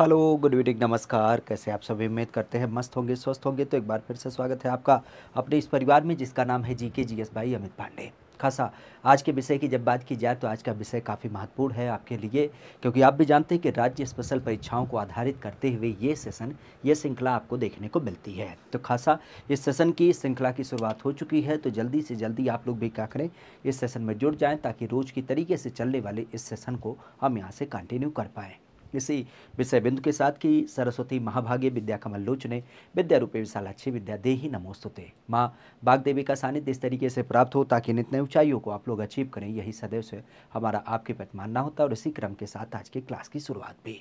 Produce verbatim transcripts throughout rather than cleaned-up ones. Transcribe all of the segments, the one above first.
Hello good evening नमस्कार, कैसे आप सभी। उम्मीद करते हैं मस्त होंगे, स्वस्थ होंगे। तो एक बार फिर से स्वागत है आपका अपने इस परिवार में जिसका नाम है जीके जीएस भाई अमित पांडे। खासा आज के विषय की जब बात की जाए तो आज का विषय काफ़ी महत्वपूर्ण है आपके लिए, क्योंकि आप भी जानते हैं कि राज्य स्पेशल परीक्षाओं को आधारित करते हुए ये सेशन ये श्रृंखला आपको देखने को मिलती है। तो खासा इस सेशन की इस श्रृंखला की शुरुआत हो चुकी है, तो जल्दी से जल्दी आप लोग भी क्या करें, इस सेशन में जुड़ जाएँ ताकि रोज़ की तरीके से चलने वाले इस सेशन को हम यहाँ से कंटिन्यू कर पाएँ। इसी विषय बिंदु के साथ कि सरस्वती महाभागे विद्या कमल लोचने विद्या रूपे विशालाक्षी विद्या देही नमोस्तुते, माँ बागदेवी का सानिध्य इस तरीके से प्राप्त हो ताकि नित्य ऊंचाइयों को आप लोग अचीव करें, यही सदैव से हमारा आपके प्रति मानना होता है। और इसी क्रम के साथ आज की क्लास की शुरुआत भी,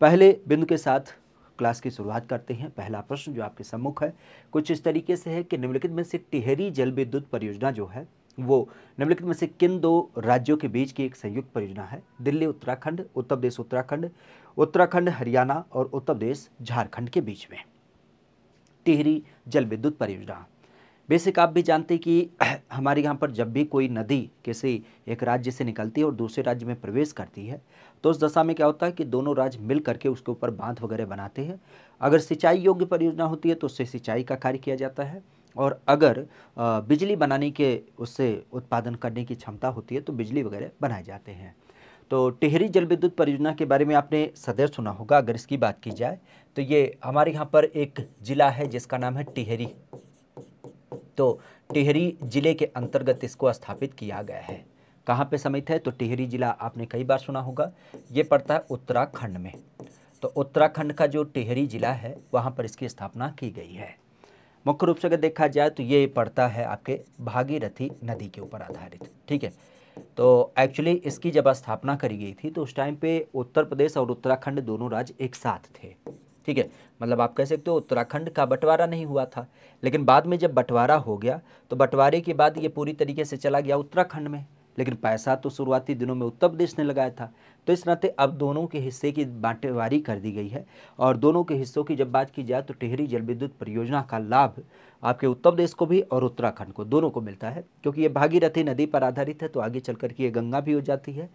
पहले बिंदु के साथ क्लास की शुरुआत करते हैं। पहला प्रश्न जो आपके सम्मुख है कुछ इस तरीके से है कि निम्नलिखित में से टिहरी जल विद्युत परियोजना जो है वो निम्नलिखित में से किन दो राज्यों के बीच की एक संयुक्त परियोजना है। दिल्ली उत्तराखंड, उत्तर प्रदेश उत्तराखंड, उत्तराखंड हरियाणा और उत्तर प्रदेश झारखंड के बीच में टिहरी जल विद्युत परियोजना। बेसिक आप भी जानते हैं कि हमारे यहाँ पर जब भी कोई नदी किसी एक राज्य से निकलती है और दूसरे राज्य में प्रवेश करती है तो उस दशा में क्या होता है कि दोनों राज्य मिल करके उसके ऊपर बांध वगैरह बनाते हैं। अगर सिंचाई योग्य परियोजना होती है तो उससे सिंचाई का कार्य किया जाता है, और अगर बिजली बनाने के उससे उत्पादन करने की क्षमता होती है तो बिजली वगैरह बनाए जाते हैं। तो टिहरी जल विद्युत परियोजना के बारे में आपने सदैव सुना होगा। अगर इसकी बात की जाए तो ये हमारे यहाँ पर एक ज़िला है जिसका नाम है टिहरी, तो टिहरी ज़िले के अंतर्गत इसको स्थापित किया गया है। कहाँ पे समित है तो टिहरी ज़िला आपने कई बार सुना होगा, ये पड़ता है उत्तराखंड में। तो उत्तराखंड का जो टिहरी ज़िला है वहाँ पर इसकी स्थापना की गई है। मुख्य रूप से अगर देखा जाए तो ये पड़ता है आपके भागीरथी नदी के ऊपर आधारित, ठीक है। तो एक्चुअली इसकी जब स्थापना करी गई थी तो उस टाइम पे उत्तर प्रदेश और उत्तराखंड दोनों राज्य एक साथ थे, ठीक है। मतलब आप कह सकते हो उत्तराखंड का बंटवारा नहीं हुआ था, लेकिन बाद में जब बंटवारा हो गया तो बंटवारे के बाद ये पूरी तरीके से चला गया उत्तराखंड में, लेकिन पैसा तो शुरुआती दिनों में उत्तर प्रदेश ने लगाया था। तो इस नाते अब दोनों के हिस्से की बांटेवारी कर दी गई है, और दोनों के हिस्सों की जब बात की जाए तो टिहरी जल विद्युत परियोजना का लाभ आपके उत्तर प्रदेश को भी और उत्तराखंड को दोनों को मिलता है, क्योंकि ये भागीरथी नदी पर आधारित है। तो आगे चल कर के ये गंगा भी हो जाती है,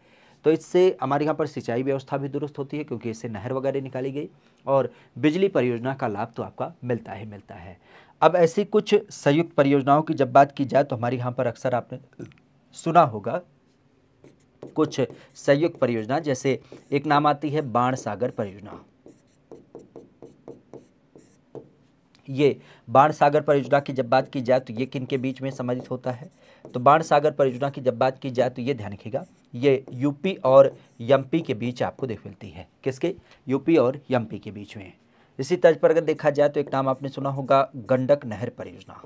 तो इससे हमारे यहाँ पर सिंचाई व्यवस्था भी दुरुस्त होती है क्योंकि इससे नहर वगैरह निकाली गई, और बिजली परियोजना का लाभ तो आपका मिलता ही मिलता है। अब ऐसी कुछ संयुक्त परियोजनाओं की जब बात की जाए तो हमारे यहाँ पर अक्सर आपने सुना होगा कुछ संयुक्त परियोजना, जैसे एक नाम आती है बाण सागर परियोजना। ये बाण सागर परियोजना की जब बात की जाए तो ये किन के बीच में सम्मिलित होता है, तो बाण सागर परियोजना की जब बात की जाए तो ये ध्यान रखिएगा ये यूपी और एमपी के बीच आपको देख मिलती है। किसके? यूपी और एमपी के बीच में। इसी तर्ज पर अगर देखा जाए तो एक नाम आपने सुना होगा गंडक नहर परियोजना,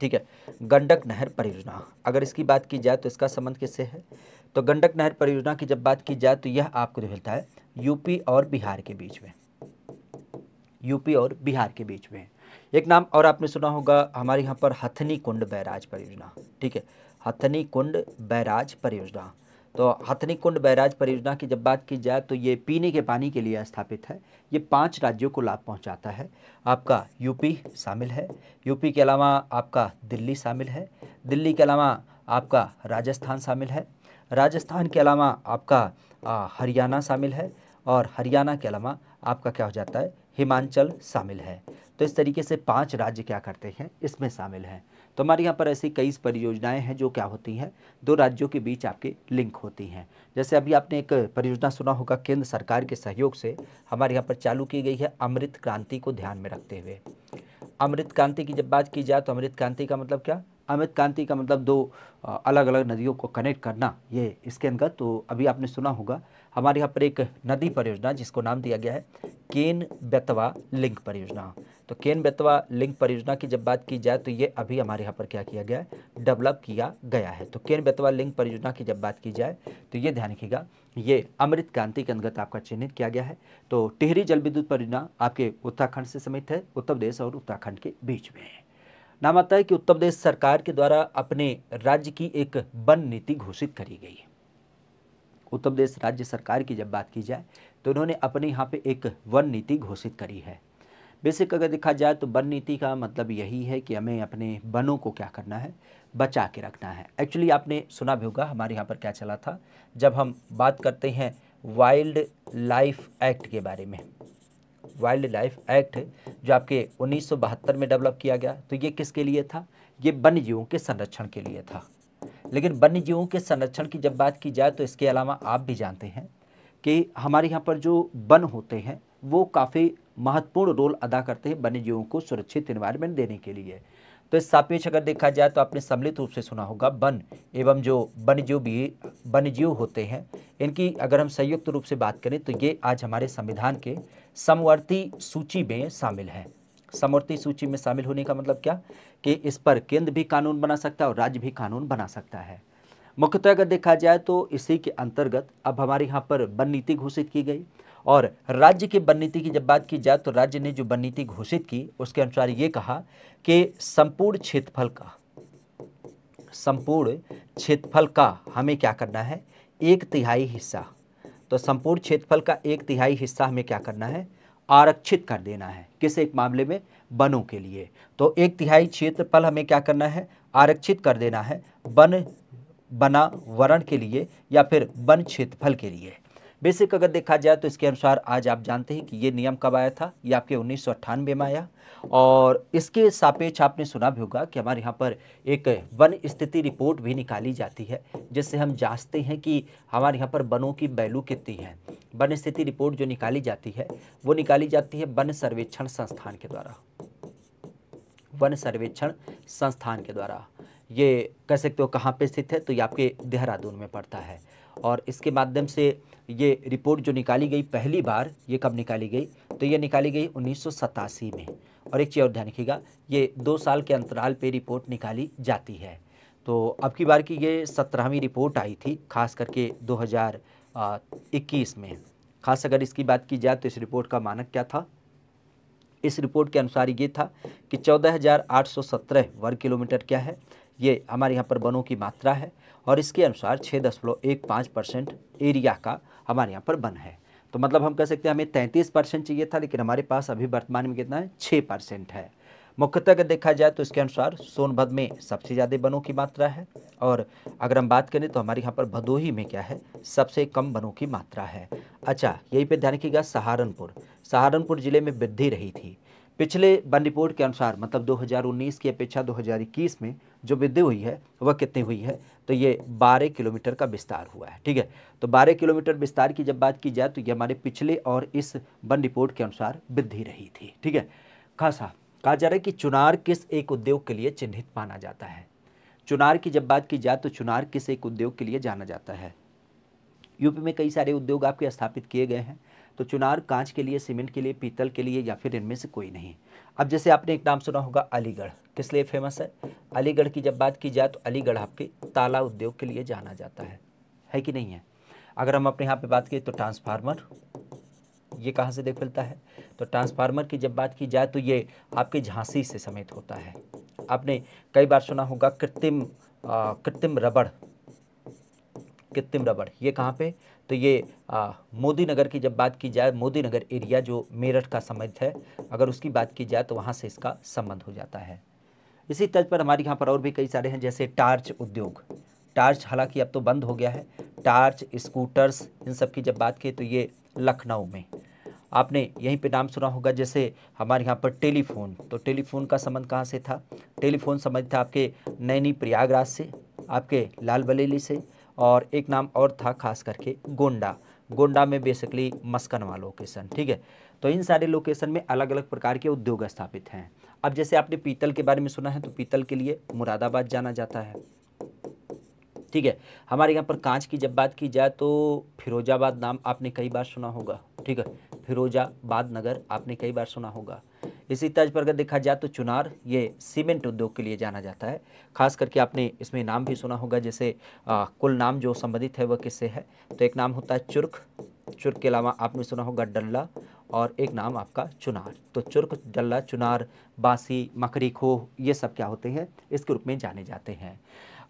ठीक है। गंडक नहर परियोजना अगर इसकी बात की जाए तो इसका संबंध किससे है, तो गंडक नहर परियोजना की जब बात की जाए तो यह आपको मिलता है यूपी और बिहार के बीच में। यूपी और बिहार के बीच में एक नाम और आपने सुना होगा हमारे यहाँ पर हथिनीकुंड बैराज परियोजना, ठीक है। हथिनीकुंड बैराज परियोजना, तो हथिनीकुंड बैराज परियोजना की जब बात की जाए तो ये पीने के पानी के लिए स्थापित है। ये पांच राज्यों को लाभ पहुंचाता है। आपका यूपी शामिल है, यूपी के अलावा आपका दिल्ली शामिल है, दिल्ली के अलावा आपका राजस्थान शामिल है, राजस्थान के अलावा आपका हरियाणा शामिल है, और हरियाणा के अलावा आपका क्या हो जाता है हिमाचल शामिल है। तो इस तरीके से पाँच राज्य क्या करते हैं इसमें शामिल हैं। तो हमारे यहाँ पर ऐसी कई परियोजनाएं हैं जो क्या होती हैं दो राज्यों के बीच आपके लिंक होती हैं। जैसे अभी आपने एक परियोजना सुना होगा केंद्र सरकार के सहयोग से हमारे यहाँ पर चालू की गई है अमृत क्रांति को ध्यान में रखते हुए। अमृत क्रांति की जब बात की जाए तो अमृत क्रांति का मतलब क्या? अमृत क्रांति का मतलब दो अलग अलग नदियों को कनेक्ट करना, ये इसके अंतर्गत। तो अभी आपने सुना होगा हमारे यहाँ पर एक नदी परियोजना जिसको नाम दिया गया है केन बेतवा लिंक परियोजना। तो केन बेतवा लिंक परियोजना की जब बात की जाए तो ये अभी हमारे यहाँ पर क्या किया गया है डेवलप किया गया है। तो केन बेतवा लिंक परियोजना की जब बात की जाए तो ये ध्यान रखिएगा ये अमृत क्रांति के अंतर्गत आपका चिन्हित किया गया है। तो टिहरी जल विद्युत परियोजना आपके उत्तराखंड से समित है, उत्तर प्रदेश और उत्तराखंड के बीच में। नाम आता है कि उत्तर प्रदेश सरकार के द्वारा अपने राज्य की एक वन नीति घोषित करी गई है। उत्तर प्रदेश राज्य सरकार की जब बात की जाए तो उन्होंने अपने यहाँ पे एक वन नीति घोषित करी है। बेसिक अगर देखा जाए तो वन नीति का मतलब यही है कि हमें अपने वनों को क्या करना है बचा के रखना है। एक्चुअली आपने सुना भी होगा हमारे यहाँ पर क्या चला था जब हम बात करते हैं वाइल्ड लाइफ एक्ट के बारे में, वाइल्ड लाइफ एक्ट जो आपके उन्नीस सौ बहत्तर में डेवलप किया गया, तो ये किसके लिए था? ये वन्य जीवों के संरक्षण के लिए था। लेकिन वन्य जीवों के संरक्षण की जब बात की जाए तो इसके अलावा आप भी जानते हैं कि हमारे यहाँ पर जो वन होते हैं वो काफ़ी महत्वपूर्ण रोल अदा करते हैं वन्य जीवों को सुरक्षित एनवायरनमेंट देने के लिए। तो इस सापेक्ष अगर देखा जाए तो आपने सम्मिलित रूप से सुना होगा वन एवं जो वन्य जीव भी वन्य जीव होते हैं इनकी अगर हम संयुक्त रूप से बात करें तो ये आज हमारे संविधान के समवर्ती सूची में शामिल हैं। समवर्ती सूची में शामिल होने का मतलब क्या कि इस पर केंद्र भी कानून बना सकता है और राज्य भी कानून बना सकता है। मुख्यतः अगर देखा जाए तो इसी के अंतर्गत अब हमारे यहाँ पर वन नीति घोषित की गई और राज्य की वन नीति की जब बात की जाए तो राज्य ने जो वन नीति घोषित की उसके अनुसार ये कहा कि संपूर्ण क्षेत्रफल का संपूर्ण क्षेत्रफल का हमें क्या करना है? एक तिहाई हिस्सा। तो संपूर्ण क्षेत्रफल का एक तिहाई हिस्सा हमें क्या करना है? आरक्षित कर देना है। किस एक मामले में? वनों के लिए। तो एक तिहाई क्षेत्रफल हमें क्या करना है? आरक्षित कर देना है वन वनावरण के लिए या फिर वन क्षेत्रफल के लिए। बेसिक अगर देखा जाए तो इसके अनुसार आज आप जानते हैं कि ये नियम कब आया था? ये आपके उन्नीस सौ अट्ठानवे में आया और इसके सापेक्ष आपने सुना भी होगा कि हमारे यहाँ पर एक वन स्थिति रिपोर्ट भी निकाली जाती है जिससे हम जांचते हैं कि हमारे यहाँ पर वनों की वैल्यू कितनी है। वन स्थिति रिपोर्ट जो निकाली जाती है वो निकाली जाती है वन सर्वेक्षण संस्थान के द्वारा, वन सर्वेक्षण संस्थान के द्वारा। ये कह सकते हो कहाँ पर स्थित है? तो ये आपके देहरादून में पड़ता है और इसके माध्यम से ये रिपोर्ट जो निकाली गई पहली बार, ये कब निकाली गई? तो ये निकाली गई उन्नीस सौ सतासी में। और एक चीज़ और ध्यान रखिएगा, ये दो साल के अंतराल पे रिपोर्ट निकाली जाती है। तो अब की बार की ये सत्रहवीं रिपोर्ट आई थी खास करके दो हज़ार इक्कीस में। खास अगर इसकी बात की जाए तो इस रिपोर्ट का मानक क्या था? इस रिपोर्ट के अनुसार ये था कि चौदह हज़ार आठ सौ सत्रह वर्ग किलोमीटर क्या है? ये हमारे यहाँ पर वनों की मात्रा है और इसके अनुसार छः दशमलव एक पाँच परसेंट एरिया का हमारे यहाँ पर वन है। तो मतलब हम कह सकते हैं हमें तैंतीस परसेंट चाहिए था लेकिन हमारे पास अभी वर्तमान में कितना है? छः परसेंट है। मुख्यतः अगर देखा जाए तो इसके अनुसार सोनभद्र में सबसे ज़्यादा वनों की मात्रा है और अगर हम बात करें तो हमारे यहाँ पर भदोही में क्या है? सबसे कम वनों की मात्रा है। अच्छा, यहीं पर ध्यान रखिएगा सहारनपुर, सहारनपुर ज़िले में वृद्धि रही थी। पिछले वन रिपोर्ट के अनुसार मतलब दो हज़ार उन्नीस की अपेक्षा दो हज़ार इक्कीस में जो वृद्धि हुई है वह कितनी हुई है? तो ये बारह किलोमीटर का विस्तार हुआ है। ठीक है, तो बारह किलोमीटर विस्तार की जब बात की जाए तो ये हमारे पिछले और इस वन रिपोर्ट के अनुसार वृद्धि रही थी। ठीक है, खासा कहा जा रहा है कि चुनार किस एक उद्योग के लिए चिन्हित माना जाता है? चुनार की जब बात की जाए तो चुनार किस एक उद्योग के लिए जाना जाता है? यूपी में कई सारे उद्योग आपके स्थापित किए गए हैं तो चुनार कांच के लिए, सीमेंट के लिए, पीतल के लिए या फिर इनमें से कोई नहीं। अब जैसे आपने एक नाम सुना होगा अलीगढ़, किस लिए फेमस है? अलीगढ़ की जब बात की जाए तो अलीगढ़ आपके ताला उद्योग के लिए जाना जाता है, है कि नहीं है? अगर हम अपने यहाँ पे बात करें तो ट्रांसफार्मर, ये कहाँ से देख मिलता है? तो ट्रांसफार्मर की जब बात की जाए तो ये आपके झांसी से समेत होता है। आपने कई बार सुना होगा कृत्रिम कृत्रिम रबड़, कृत्रिम रबड़ ये कहाँ पे? तो ये मोदीनगर की जब बात की जाए, मोदीनगर एरिया जो मेरठ का संबंध है अगर उसकी बात की जाए तो वहाँ से इसका संबंध हो जाता है। इसी तर्ज पर हमारे यहाँ पर और भी कई सारे हैं जैसे टार्च उद्योग, टार्च हालांकि अब तो बंद हो गया है। टार्च, स्कूटर्स, इन सब की जब बात की तो ये लखनऊ में। आपने यहीं पे नाम सुना होगा जैसे हमारे यहाँ पर टेलीफोन, तो टेलीफोन का संबंध कहाँ से था? टेलीफोन संबंध था आपके नैनी प्रयागराज से, आपके लाल बरेली से और एक नाम और था खास करके गोंडा, गोंडा में बेसिकली मस्कन वाला लोकेशन। ठीक है, तो इन सारे लोकेशन में अलग अलग प्रकार के उद्योग स्थापित हैं। अब जैसे आपने पीतल के बारे में सुना है तो पीतल के लिए मुरादाबाद जाना जाता है। ठीक है, हमारे यहाँ पर कांच की जब बात की जाए तो फिरोजाबाद नाम आपने कई बार सुना होगा। ठीक है, फिरोजाबाद नगर आपने कई बार सुना होगा। इसी तर्ज पर अगर देखा जाए तो चुनार ये सीमेंट उद्योग के लिए जाना जाता है। खास करके आपने इसमें नाम भी सुना होगा जैसे आ, कुल नाम जो संबंधित है वह किससे है? तो एक नाम होता है चुर्क, चुर्क के अलावा आपने सुना होगा डल्ला और एक नाम आपका चुनार। तो चुर्क, डल्ला, चुनार, बासी, मकरी, खोह ये सब क्या होते हैं? इसके रूप में जाने जाते हैं।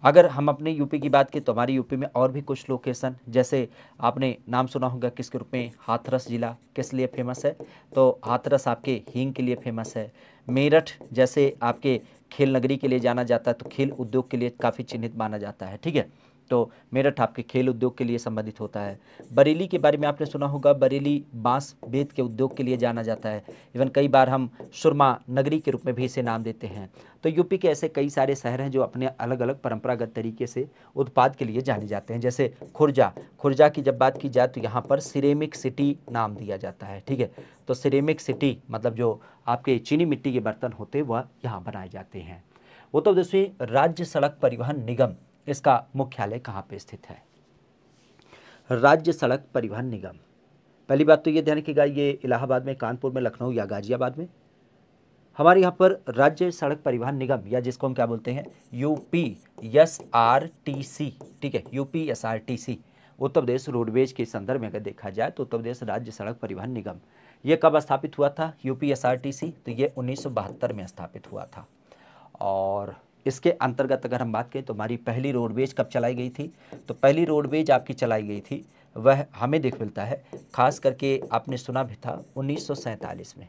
अगर हम अपने यूपी की बात की तो हमारे यूपी में और भी कुछ लोकेशन जैसे आपने नाम सुना होगा किसके रूप में? हाथरस ज़िला किस लिए फेमस है? तो हाथरस आपके हींग के लिए फेमस है। मेरठ जैसे आपके खेल नगरी के लिए जाना जाता है तो खेल उद्योग के लिए काफ़ी चिन्हित माना जाता है। ठीक है, तो मेरठ आपके खेल उद्योग के लिए संबंधित होता है। बरेली के बारे में आपने सुना होगा, बरेली बांस बेत के उद्योग के लिए जाना जाता है, इवन कई बार हम सुरमा नगरी के रूप में भी इसे नाम देते हैं। तो यूपी के ऐसे कई सारे शहर हैं जो अपने अलग अलग परंपरागत तरीके से उत्पाद के लिए जाने जाते हैं। जैसे खुर्जा, खुर्जा की जब बात की जाए तो यहाँ पर सिरेमिक सिटी नाम दिया जाता है, ठीक है। तो सिरेमिक सिटी मतलब जो आपके चीनी मिट्टी के बर्तन होते हैं वह यहाँ बनाए जाते हैं। वो तो जैसे राज्य सड़क परिवहन निगम, इसका मुख्यालय कहाँ पे स्थित है? राज्य सड़क परिवहन निगम। पहली बात तो ये ध्यान रखिएगा, ये इलाहाबाद में, कानपुर में, लखनऊ या गाजियाबाद में। हमारे यहाँ पर राज्य सड़क परिवहन निगम या जिसको हम क्या बोलते हैं, UP S R T C, ठीक है, UP S R T C Uttar Pradesh roadways के संदर्भ में अगर देखा जाए तो उत्तर प्रदेश राज्य सड़क परिवहन निगम ये कब स्थापित हुआ था, UP S R T C? तो ये उन्नीस सौ बहत्तर में स्थापित हुआ था। और इसके अंतर्गत अगर हम बात करें तो हमारी पहली रोडवेज कब चलाई गई थी? तो पहली रोडवेज आपकी चलाई गई थी वह हमें देख मिलता है, खास करके आपने सुना भी था, उन्नीस सौ सैंतालीस में।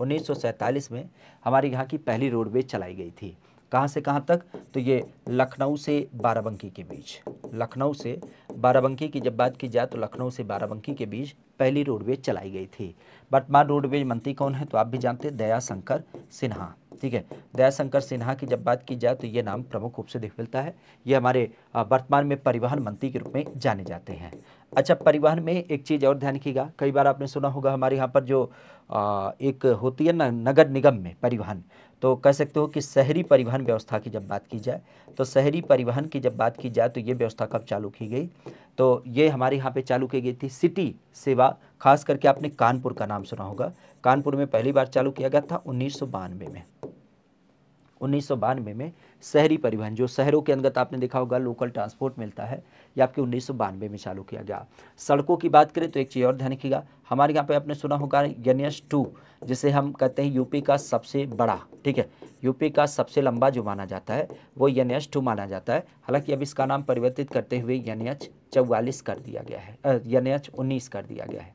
उन्नीस सौ सैंतालीस में हमारे यहाँ की पहली रोडवेज चलाई गई थी। कहाँ से कहाँ तक? तो ये लखनऊ से बाराबंकी के बीच, लखनऊ से बाराबंकी की जब बात की जाए तो लखनऊ से बाराबंकी के बीच पहली रोडवेज चलाई गई थी। वर्तमान रोडवेज मंत्री कौन है? तो आप भी जानते हैं, दया शंकर सिन्हा, ठीक है। दया शंकर सिन्हा की जब बात की जाए तो ये नाम प्रमुख रूप से देख मिलता है। ये हमारे वर्तमान में परिवहन मंत्री के रूप में जाने जाते हैं। अच्छा, परिवहन में एक चीज़ और ध्यान रखिएगा, कई बार आपने सुना होगा हमारे यहाँ पर जो आ, एक होती है ना नगर निगम में परिवहन, तो कह सकते हो कि शहरी परिवहन व्यवस्था की जब बात की जाए तो शहरी परिवहन की जब बात की जाए तो ये व्यवस्था कब चालू की गई? तो ये हमारे यहाँ पे चालू की गई थी सिटी सेवा, खास करके आपने कानपुर का नाम सुना होगा। कानपुर में पहली बार चालू किया गया था उन्नीस सौ बानवे में। उन्नीस सौ बानवे में शहरी परिवहन जो शहरों के अंतर्गत आपने देखा होगा लोकल ट्रांसपोर्ट मिलता है, ये आपके उन्नीस सौ बानवे में चालू किया गया। सड़कों की बात करें तो एक चीज़ और ध्यान रखिएगा, हमारे यहाँ पे आपने सुना होगा एन एच टू, जिसे हम कहते हैं यूपी का सबसे बड़ा, ठीक है, यूपी का सबसे लंबा जो माना जाता है वो एन एच टू माना जाता है। हालांकि अब इसका नाम परिवर्तित करते हुए एन एच चौवालीस कर दिया गया है, एन एच उन्नीस कर दिया गया है।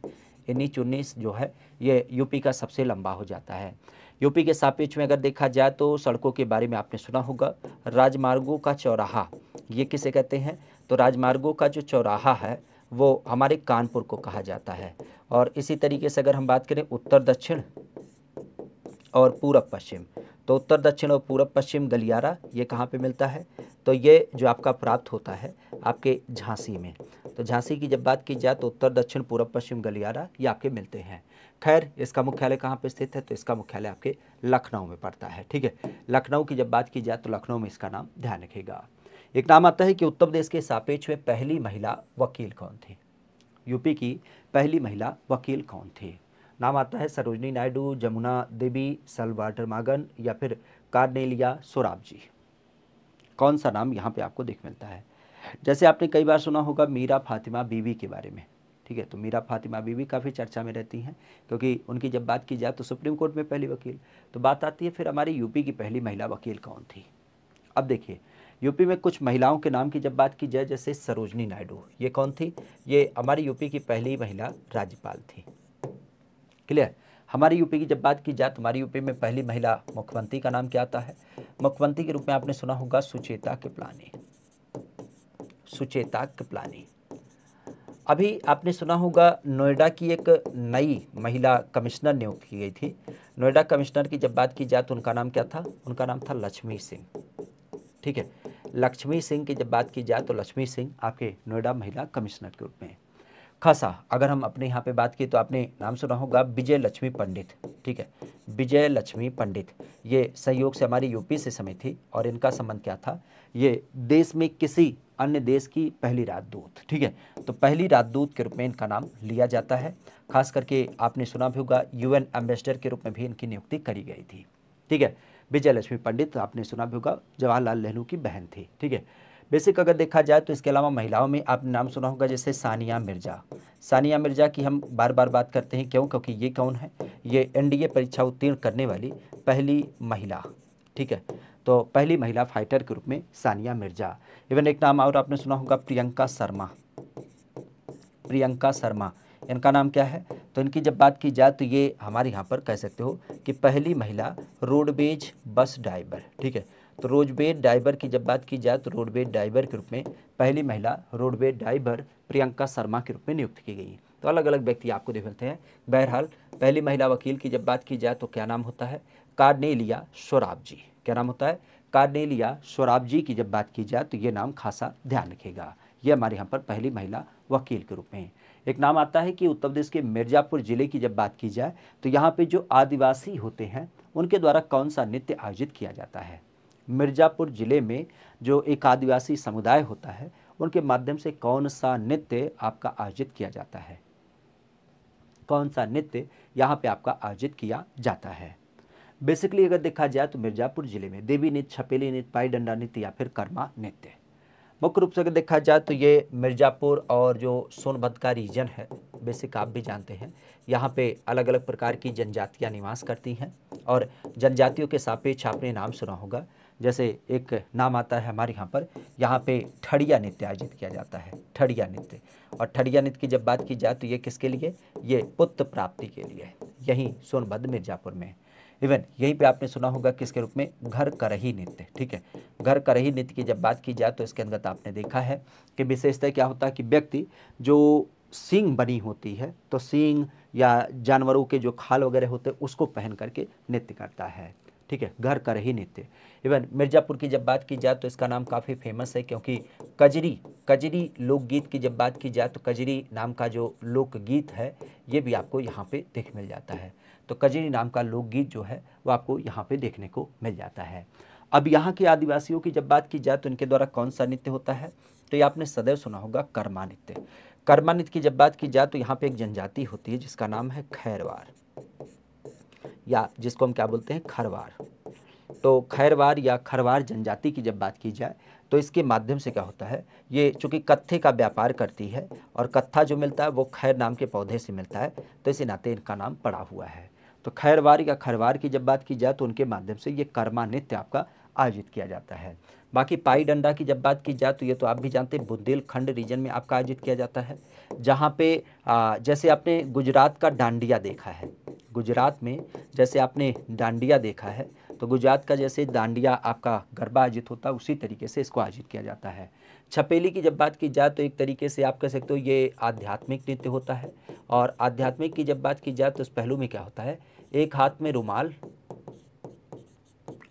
एन एच उन्नीस जो है ये यूपी का सबसे लंबा हो जाता है। यूपी के सापेक्ष में अगर देखा जाए तो सड़कों के बारे में आपने सुना होगा, राजमार्गों का चौराहा ये किसे कहते हैं? तो राजमार्गों का जो चौराहा है वो हमारे कानपुर को कहा जाता है। और इसी तरीके से अगर हम बात करें उत्तर दक्षिण और पूरब पश्चिम, तो उत्तर दक्षिण और पूरब पश्चिम गलियारा ये कहाँ पे मिलता है? तो ये जो आपका प्राप्त होता है आपके झांसी में। तो झांसी की जब बात की जाए तो उत्तर दक्षिण पूरब पश्चिम गलियारा ये आपके मिलते हैं। खैर, इसका मुख्यालय कहाँ पे स्थित है? तो इसका मुख्यालय आपके लखनऊ में पड़ता है, ठीक है। लखनऊ की जब बात की जाए तो लखनऊ में इसका नाम ध्यान रखेगा। एक नाम आता है कि उत्तर प्रदेश के सापेक्ष में पहली महिला वकील कौन थी? यूपी की पहली महिला वकील कौन थी? नाम आता है सरोजनी नायडू, जमुना देवी, सलवाटरमागन या फिर कार्नेलिया सोराब जी। कौन सा नाम यहाँ पे आपको देख मिलता है? जैसे आपने कई बार सुना होगा मीरा फातिमा बीवी के बारे में, ठीक है। तो मीरा फातिमा बीवी काफ़ी चर्चा में रहती हैं क्योंकि उनकी जब बात की जाए तो सुप्रीम कोर्ट में पहली वकील। तो बात आती है फिर हमारे यूपी की पहली महिला वकील कौन थी? अब देखिए, यूपी में कुछ महिलाओं के नाम की जब बात की जाए, जैसे सरोजनी नायडू, ये कौन थी? ये हमारी यूपी की पहली महिला राज्यपाल थी, क्लियर। हमारी यूपी की जब बात की जाए तो हमारी यूपी में पहली महिला मुख्यमंत्री का नाम क्या आता है? मुख्यमंत्री के रूप में आपने सुना होगा सुचेता कृपलानी, सुचेता कृपलानी। अभी आपने सुना होगा नोएडा की एक नई महिला कमिश्नर नियुक्त की गई थी। नोएडा कमिश्नर की जब बात की जाए तो उनका नाम क्या था? उनका नाम था लक्ष्मी सिंह, ठीक है। लक्ष्मी सिंह की जब बात की जाए तो लक्ष्मी सिंह आपके नोएडा महिला कमिश्नर के रूप में। खासा अगर हम अपने यहाँ पे बात की तो आपने नाम सुना होगा विजय लक्ष्मी पंडित, ठीक है, विजय लक्ष्मी पंडित। ये संयोग से हमारी यूपी से समय थी और इनका संबंध क्या था? ये देश में किसी अन्य देश की पहली राजदूत, ठीक है। तो पहली राजदूत के रूप में इनका नाम लिया जाता है। खास करके आपने सुना भी होगा यूएन एम्बेसडर के रूप में भी इनकी नियुक्ति करी गई थी, ठीक है। विजय लक्ष्मी पंडित आपने सुना भी होगा जवाहरलाल नेहरू की बहन थी, ठीक है। बेसिक अगर देखा जाए तो इसके अलावा महिलाओं में आपने नाम सुना होगा जैसे सानिया मिर्ज़ा। सानिया मिर्ज़ा की हम बार बार बात करते हैं, क्यों? क्योंकि ये कौन है? ये एन डी ए परीक्षा उत्तीर्ण करने वाली पहली महिला, ठीक है। तो पहली महिला फाइटर के रूप में सानिया मिर्ज़ा। इवन एक नाम और आपने सुना होगा प्रियंका शर्मा, प्रियंका शर्मा। इनका नाम क्या है? तो इनकी जब बात की जाए तो ये हमारे यहाँ पर कह सकते हो कि पहली महिला रोडवेज बस ड्राइवर, ठीक है। तो रोडवेज ड्राइवर की जब बात की जाए तो रोडवेज ड्राइवर के रूप में पहली महिला रोडवेज ड्राइवर प्रियंका शर्मा के रूप में नियुक्त की गई। तो अलग अलग व्यक्ति आपको देखते हैं। बहरहाल पहली महिला वकील की जब बात की जाए तो क्या नाम होता है, कार्नेलिया सोराब जी। क्या नाम होता है, कार्नेलिया सोराब जी की जब बात की जाए तो ये नाम खासा ध्यान रखेगा। ये हमारे यहाँ पर पहली महिला वकील के रूप में। एक नाम आता है कि उत्तर प्रदेश के मिर्जापुर जिले की जब बात की जाए तो यहाँ पे जो आदिवासी होते हैं उनके द्वारा कौन सा नृत्य आयोजित किया जाता है। मिर्जापुर जिले में जो एक आदिवासी समुदाय होता है उनके माध्यम से कौन सा नृत्य आपका आयोजित किया जाता है, कौन सा नृत्य यहाँ पे आपका आयोजित किया जाता है। बेसिकली अगर देखा जाए तो मिर्जापुर जिले में देवी नृत्य, छपेली नृत्य, पाई डंडा नृत्य या फिर कर्मा नृत्य। मुख्य रूप से अगर देखा जाए तो ये मिर्जापुर और जो सोनभद्र का रीजन है, बेसिक आप भी जानते हैं, यहाँ पे अलग अलग प्रकार की जनजातियाँ निवास करती हैं और जनजातियों के सापेक्ष आपने नाम सुना होगा। जैसे एक नाम आता है हमारे यहाँ पर, यहाँ पे ठड़िया नृत्य आयोजित किया जाता है, ठड़िया नृत्य। और ठड़िया नृत्य की जब बात की जाए तो ये किसके लिए, ये पुत्र प्राप्ति के लिए, यहीं सोनभद्र मिर्जापुर में। इवन यहीं पे आपने सुना होगा किसके रूप में, घर करही नृत्य। ठीक है, घर करही नृत्य की जब बात की जाए तो इसके अंदर आपने देखा है कि विशेषतः क्या होता है कि व्यक्ति जो सींग बनी होती है तो सींग या जानवरों के जो खाल वगैरह होते हैं उसको पहन करके नृत्य करता है। ठीक है, घर करही नृत्य। इवन मिर्जापुर की जब बात की जाए तो इसका नाम काफ़ी फेमस है क्योंकि कजरी, कजरी लोकगीत की जब बात की जाए तो कजरी नाम का जो लोकगीत है ये भी आपको यहाँ पे देख मिल जाता है। तो कजरी नाम का लोकगीत जो है वो आपको यहाँ पे देखने को मिल जाता है। अब यहाँ के आदिवासियों की जब बात की जाए तो इनके द्वारा कौन सा नृत्य होता है, तो ये आपने सदैव सुना होगा कर्मा नृत्य। कर्मा नृत्य की जब बात की जाए तो यहाँ पे एक जनजाति होती है जिसका नाम है खैरवार, या जिसको हम क्या बोलते हैं, खरवार। तो खैरवार या खरवार जनजाति की जब बात की जाए तो इसके माध्यम से क्या होता है, ये चूँकि कत्थे का व्यापार करती है और कत्था जो मिलता है वो खैर नाम के पौधे से मिलता है, तो इसी नाते इनका नाम पड़ा हुआ है। तो खैरवार या खरवार की जब बात की जाए तो उनके माध्यम से ये कर्मा नृत्य आपका आयोजित किया जाता है। बाकी पाई डंडा की जब बात की जाए तो ये तो आप भी जानते हैं बुंदेलखंड रीजन में आपका आयोजित किया जाता है, जहाँ पे जैसे आपने गुजरात का डांडिया देखा है, गुजरात में जैसे आपने डांडिया देखा है तो गुजरात का जैसे डांडिया आपका गरबा आयोजित होता है उसी तरीके से इसको आयोजित किया जाता है। छपेली की जब बात की जाए तो एक तरीके से आप कह सकते हो ये आध्यात्मिक नृत्य होता है। और आध्यात्मिक की जब बात की जाए तो उस पहलू में क्या होता है, एक हाथ में रुमाल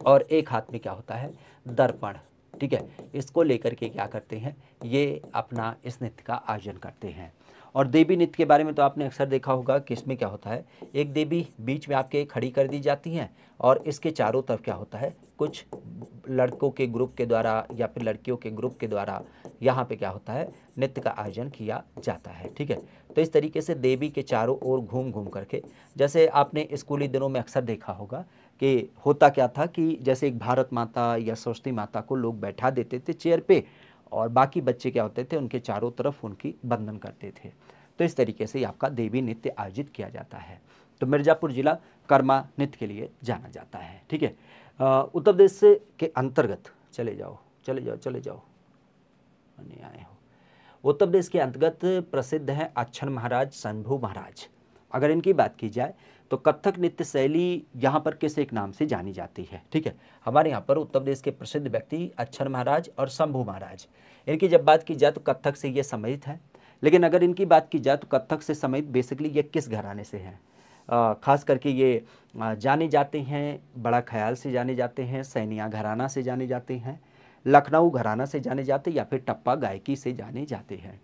और एक हाथ में क्या होता है, दर्पण। ठीक है, इसको लेकर के क्या करते हैं, ये अपना इस नृत्य का आयोजन करते हैं। और देवी नृत्य के बारे में तो आपने अक्सर देखा होगा कि इसमें क्या होता है, एक देवी बीच में आपके खड़ी कर दी जाती हैं और इसके चारों तरफ क्या होता है, कुछ लड़कों के ग्रुप के द्वारा या फिर लड़कियों के ग्रुप के द्वारा यहाँ पे क्या होता है, नृत्य का आयोजन किया जाता है। ठीक है, तो इस तरीके से देवी के चारों ओर घूम घूम करके, जैसे आपने स्कूली दिनों में अक्सर देखा होगा कि होता क्या था कि जैसे एक भारत माता या सरस्वती माता को लोग बैठा देते थे चेयर पे और बाकी बच्चे क्या होते थे, उनके चारों तरफ उनकी वंदन करते थे। तो इस तरीके से आपका देवी नृत्य आयोजित किया जाता है। तो मिर्जापुर जिला कर्मा नृत्य के लिए जाना जाता है। ठीक है, उत्तर प्रदेश के अंतर्गत चले जाओ चले जाओ चले जाओ नहीं आए हो। उत्तर प्रदेश के अंतर्गत प्रसिद्ध है अच्छन महाराज, शंभु महाराज। अगर इनकी बात की जाए तो कथक नृत्य शैली यहाँ पर किस एक नाम से जानी जाती है। ठीक है, हमारे यहाँ पर उत्तर प्रदेश के प्रसिद्ध व्यक्ति अच्छन महाराज और शंभु महाराज, इनकी जब बात की जाए तो कथक से ये संबंधित है। लेकिन अगर इनकी बात की जाए तो कथक से संबंधित बेसिकली ये किस घराने से हैं, खास करके ये जाने जाते हैं बड़ा ख्याल से जाने जाते हैं, सैनिया घराना से जाने जाते हैं, लखनऊ घराना से जाने जाते हैं या फिर टप्पा गायकी से जाने जाते हैं।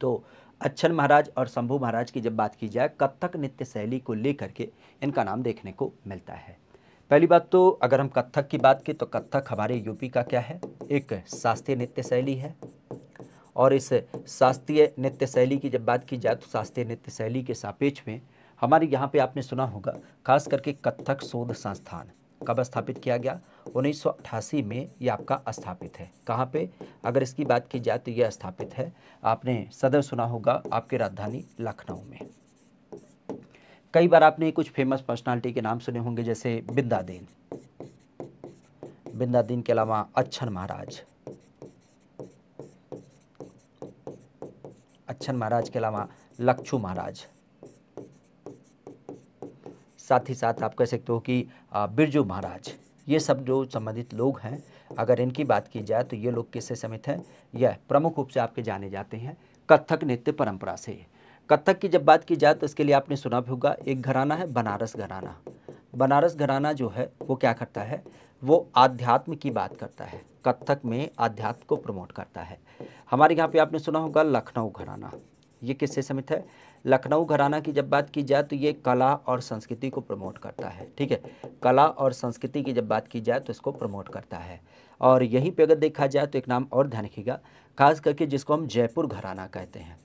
तो अच्छन महाराज और शंभु महाराज की जब बात की जाए कथक नृत्य शैली को लेकर के इनका नाम देखने को मिलता है। पहली बात तो अगर हम कथक की बात की तो कथक हमारे यूपी का क्या है, एक शास्त्रीय नृत्य शैली है। और इस शास्त्रीय नृत्य शैली की जब बात की जाए तो शास्त्रीय नृत्य शैली के सापेक्ष में हमारे यहाँ पे आपने सुना होगा खास करके कथक शोध संस्थान कब स्थापित किया गया, उन्नीस सौ अट्ठासी में ये आपका स्थापित है। कहाँ पे अगर इसकी बात की जाए तो ये स्थापित है, आपने सदैव सुना होगा आपके राजधानी लखनऊ में। कई बार आपने कुछ फेमस पर्सनालिटी के नाम सुने होंगे जैसे बिंदा दीन, बिंदा दीन के अलावा अच्छन महाराज, अच्छन महाराज के अलावा लक्ष्मू महाराज, साथ ही साथ आप कह सकते हो कि बिरजू महाराज। ये सब जो संबंधित लोग हैं, अगर इनकी बात की जाए तो ये लोग किससे समित हैं, यह प्रमुख रूप से आपके जाने जाते हैं कथक नृत्य परंपरा से। कथक की जब बात की जाए तो इसके लिए आपने सुना भी होगा, एक घराना है बनारस घराना। बनारस घराना जो है वो क्या करता है, वो आध्यात्म की बात करता है, कथक में आध्यात्म को प्रमोट करता है। हमारे यहाँ पे आपने सुना होगा लखनऊ घराना, ये किससे समित है, लखनऊ घराना की जब बात की जाए तो ये कला और संस्कृति को प्रमोट करता है। ठीक है, कला और संस्कृति की जब बात की जाए तो इसको प्रमोट करता है। और यहीं पे अगर देखा जाए तो एक नाम और ध्यान रखिएगा, खास करके जिसको हम जयपुर घराना कहते हैं,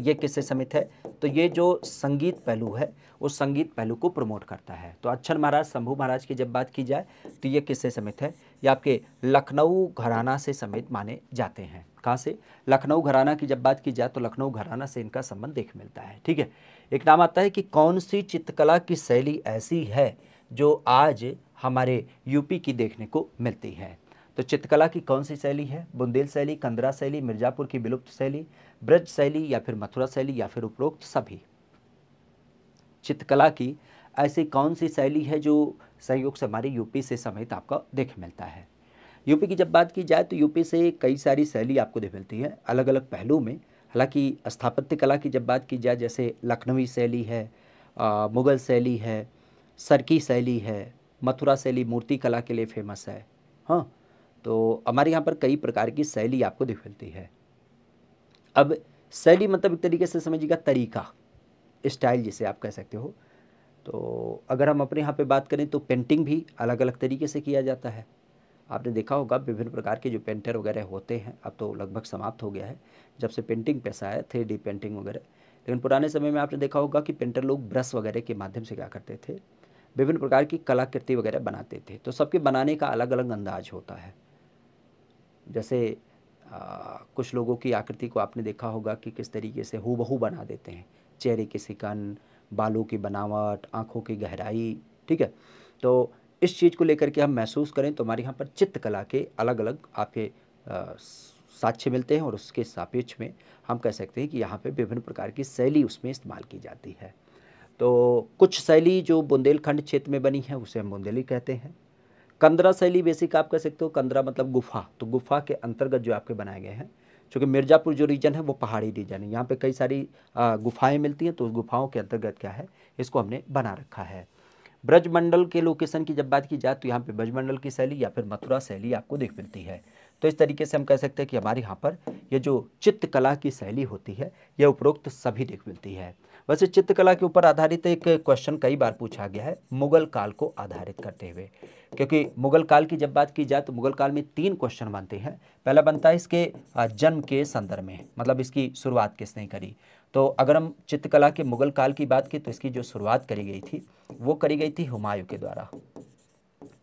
ये किससे समित है, तो ये जो संगीत पहलू है उस संगीत पहलू को प्रमोट करता है। तो अच्छन महाराज, शंभु महाराज की जब बात की जाए तो ये किससे समित है, ये आपके लखनऊ घराना से समित माने जाते हैं। कहाँ से, लखनऊ घराना की जब बात की जाए तो लखनऊ घराना से इनका संबंध देख मिलता है। ठीक है, एक नाम आता है कि कौन सी चित्रकला की शैली ऐसी है जो आज हमारे यूपी की देखने को मिलती है, तो चित्रकला की कौन सी शैली है, बुंदेल शैली, कंदरा शैली, मिर्जापुर की विलुप्त शैली, ब्रज शैली या फिर मथुरा शैली या फिर उपरोक्त सभी। चित्रकला की ऐसी कौन सी शैली है जो संयोग से हमारे यूपी से समेत आपका देख मिलता है। यूपी की जब बात की जाए तो यूपी से कई सारी शैली आपको देख मिलती है अलग अलग पहलू में। हालांकि स्थापत्य कला की जब बात की जाए जैसे लखनवी शैली है, मुग़ल शैली है, सरकी शैली है, मथुरा शैली मूर्ति कला के लिए फेमस है। हाँ, तो हमारे यहाँ पर कई प्रकार की शैली आपको देख मिलती है। अब शैली मतलब एक तरीके से समझिएगा तरीका, स्टाइल जिसे आप कह सकते हो। तो अगर हम अपने यहाँ पे बात करें तो पेंटिंग भी अलग अलग तरीके से किया जाता है। आपने देखा होगा विभिन्न प्रकार के जो पेंटर वगैरह होते हैं, अब तो लगभग समाप्त हो गया है जब से पेंटिंग पैसा आया, थ्री डी पेंटिंग वगैरह। लेकिन पुराने समय में आपने देखा होगा कि पेंटर लोग ब्रश वगैरह के माध्यम से क्या करते थे, विभिन्न प्रकार की कलाकृति वगैरह बनाते थे। तो सबके बनाने का अलग अलग अंदाज होता है। जैसे आ, कुछ लोगों की आकृति को आपने देखा होगा कि किस तरीके से हूबहू बना देते हैं, चेहरे की सिकन, बालों की बनावट, आँखों की गहराई। ठीक है, तो इस चीज़ को लेकर के हम महसूस करें तो हमारे यहाँ पर चित्रकला के अलग अलग आपके साक्ष्य मिलते हैं और उसके सापेक्ष में हम कह सकते हैं कि यहाँ पे विभिन्न प्रकार की शैली उसमें इस्तेमाल की जाती है। तो कुछ शैली जो बुंदेलखंड क्षेत्र में बनी है उसे हम बुंदेली कहते हैं। कंदरा शैली बेसिक आप कह सकते हो, कंदरा मतलब गुफा, तो गुफा के अंतर्गत जो आपके बनाए गए हैं, क्योंकि मिर्जापुर जो रीजन है वो पहाड़ी रीजन है, यहाँ पे कई सारी गुफाएं मिलती हैं, तो उस गुफाओं के अंतर्गत क्या है इसको हमने बना रखा है। ब्रजमंडल के लोकेशन की जब बात की जाए तो यहाँ पे ब्रजमंडल की शैली या फिर मथुरा शैली आपको देख मिलती है। तो इस तरीके से हम कह सकते हैं कि हमारे यहाँ पर ये जो चित्रकला की शैली होती है यह उपरोक्त सभी देख मिलती है। वैसे चित्रकला के ऊपर आधारित एक क्वेश्चन कई बार पूछा गया है मुगल काल को आधारित करते हुए, क्योंकि मुगल काल की जब बात की जाए तो मुगल काल में तीन क्वेश्चन बनते हैं। पहला बनता है इसके जन्म के संदर्भ में, मतलब इसकी शुरुआत किसने करी। तो अगर हम चित्रकला के मुगल काल की बात की तो इसकी जो शुरुआत करी गई थी वो करी गई थी हुमायूं के द्वारा।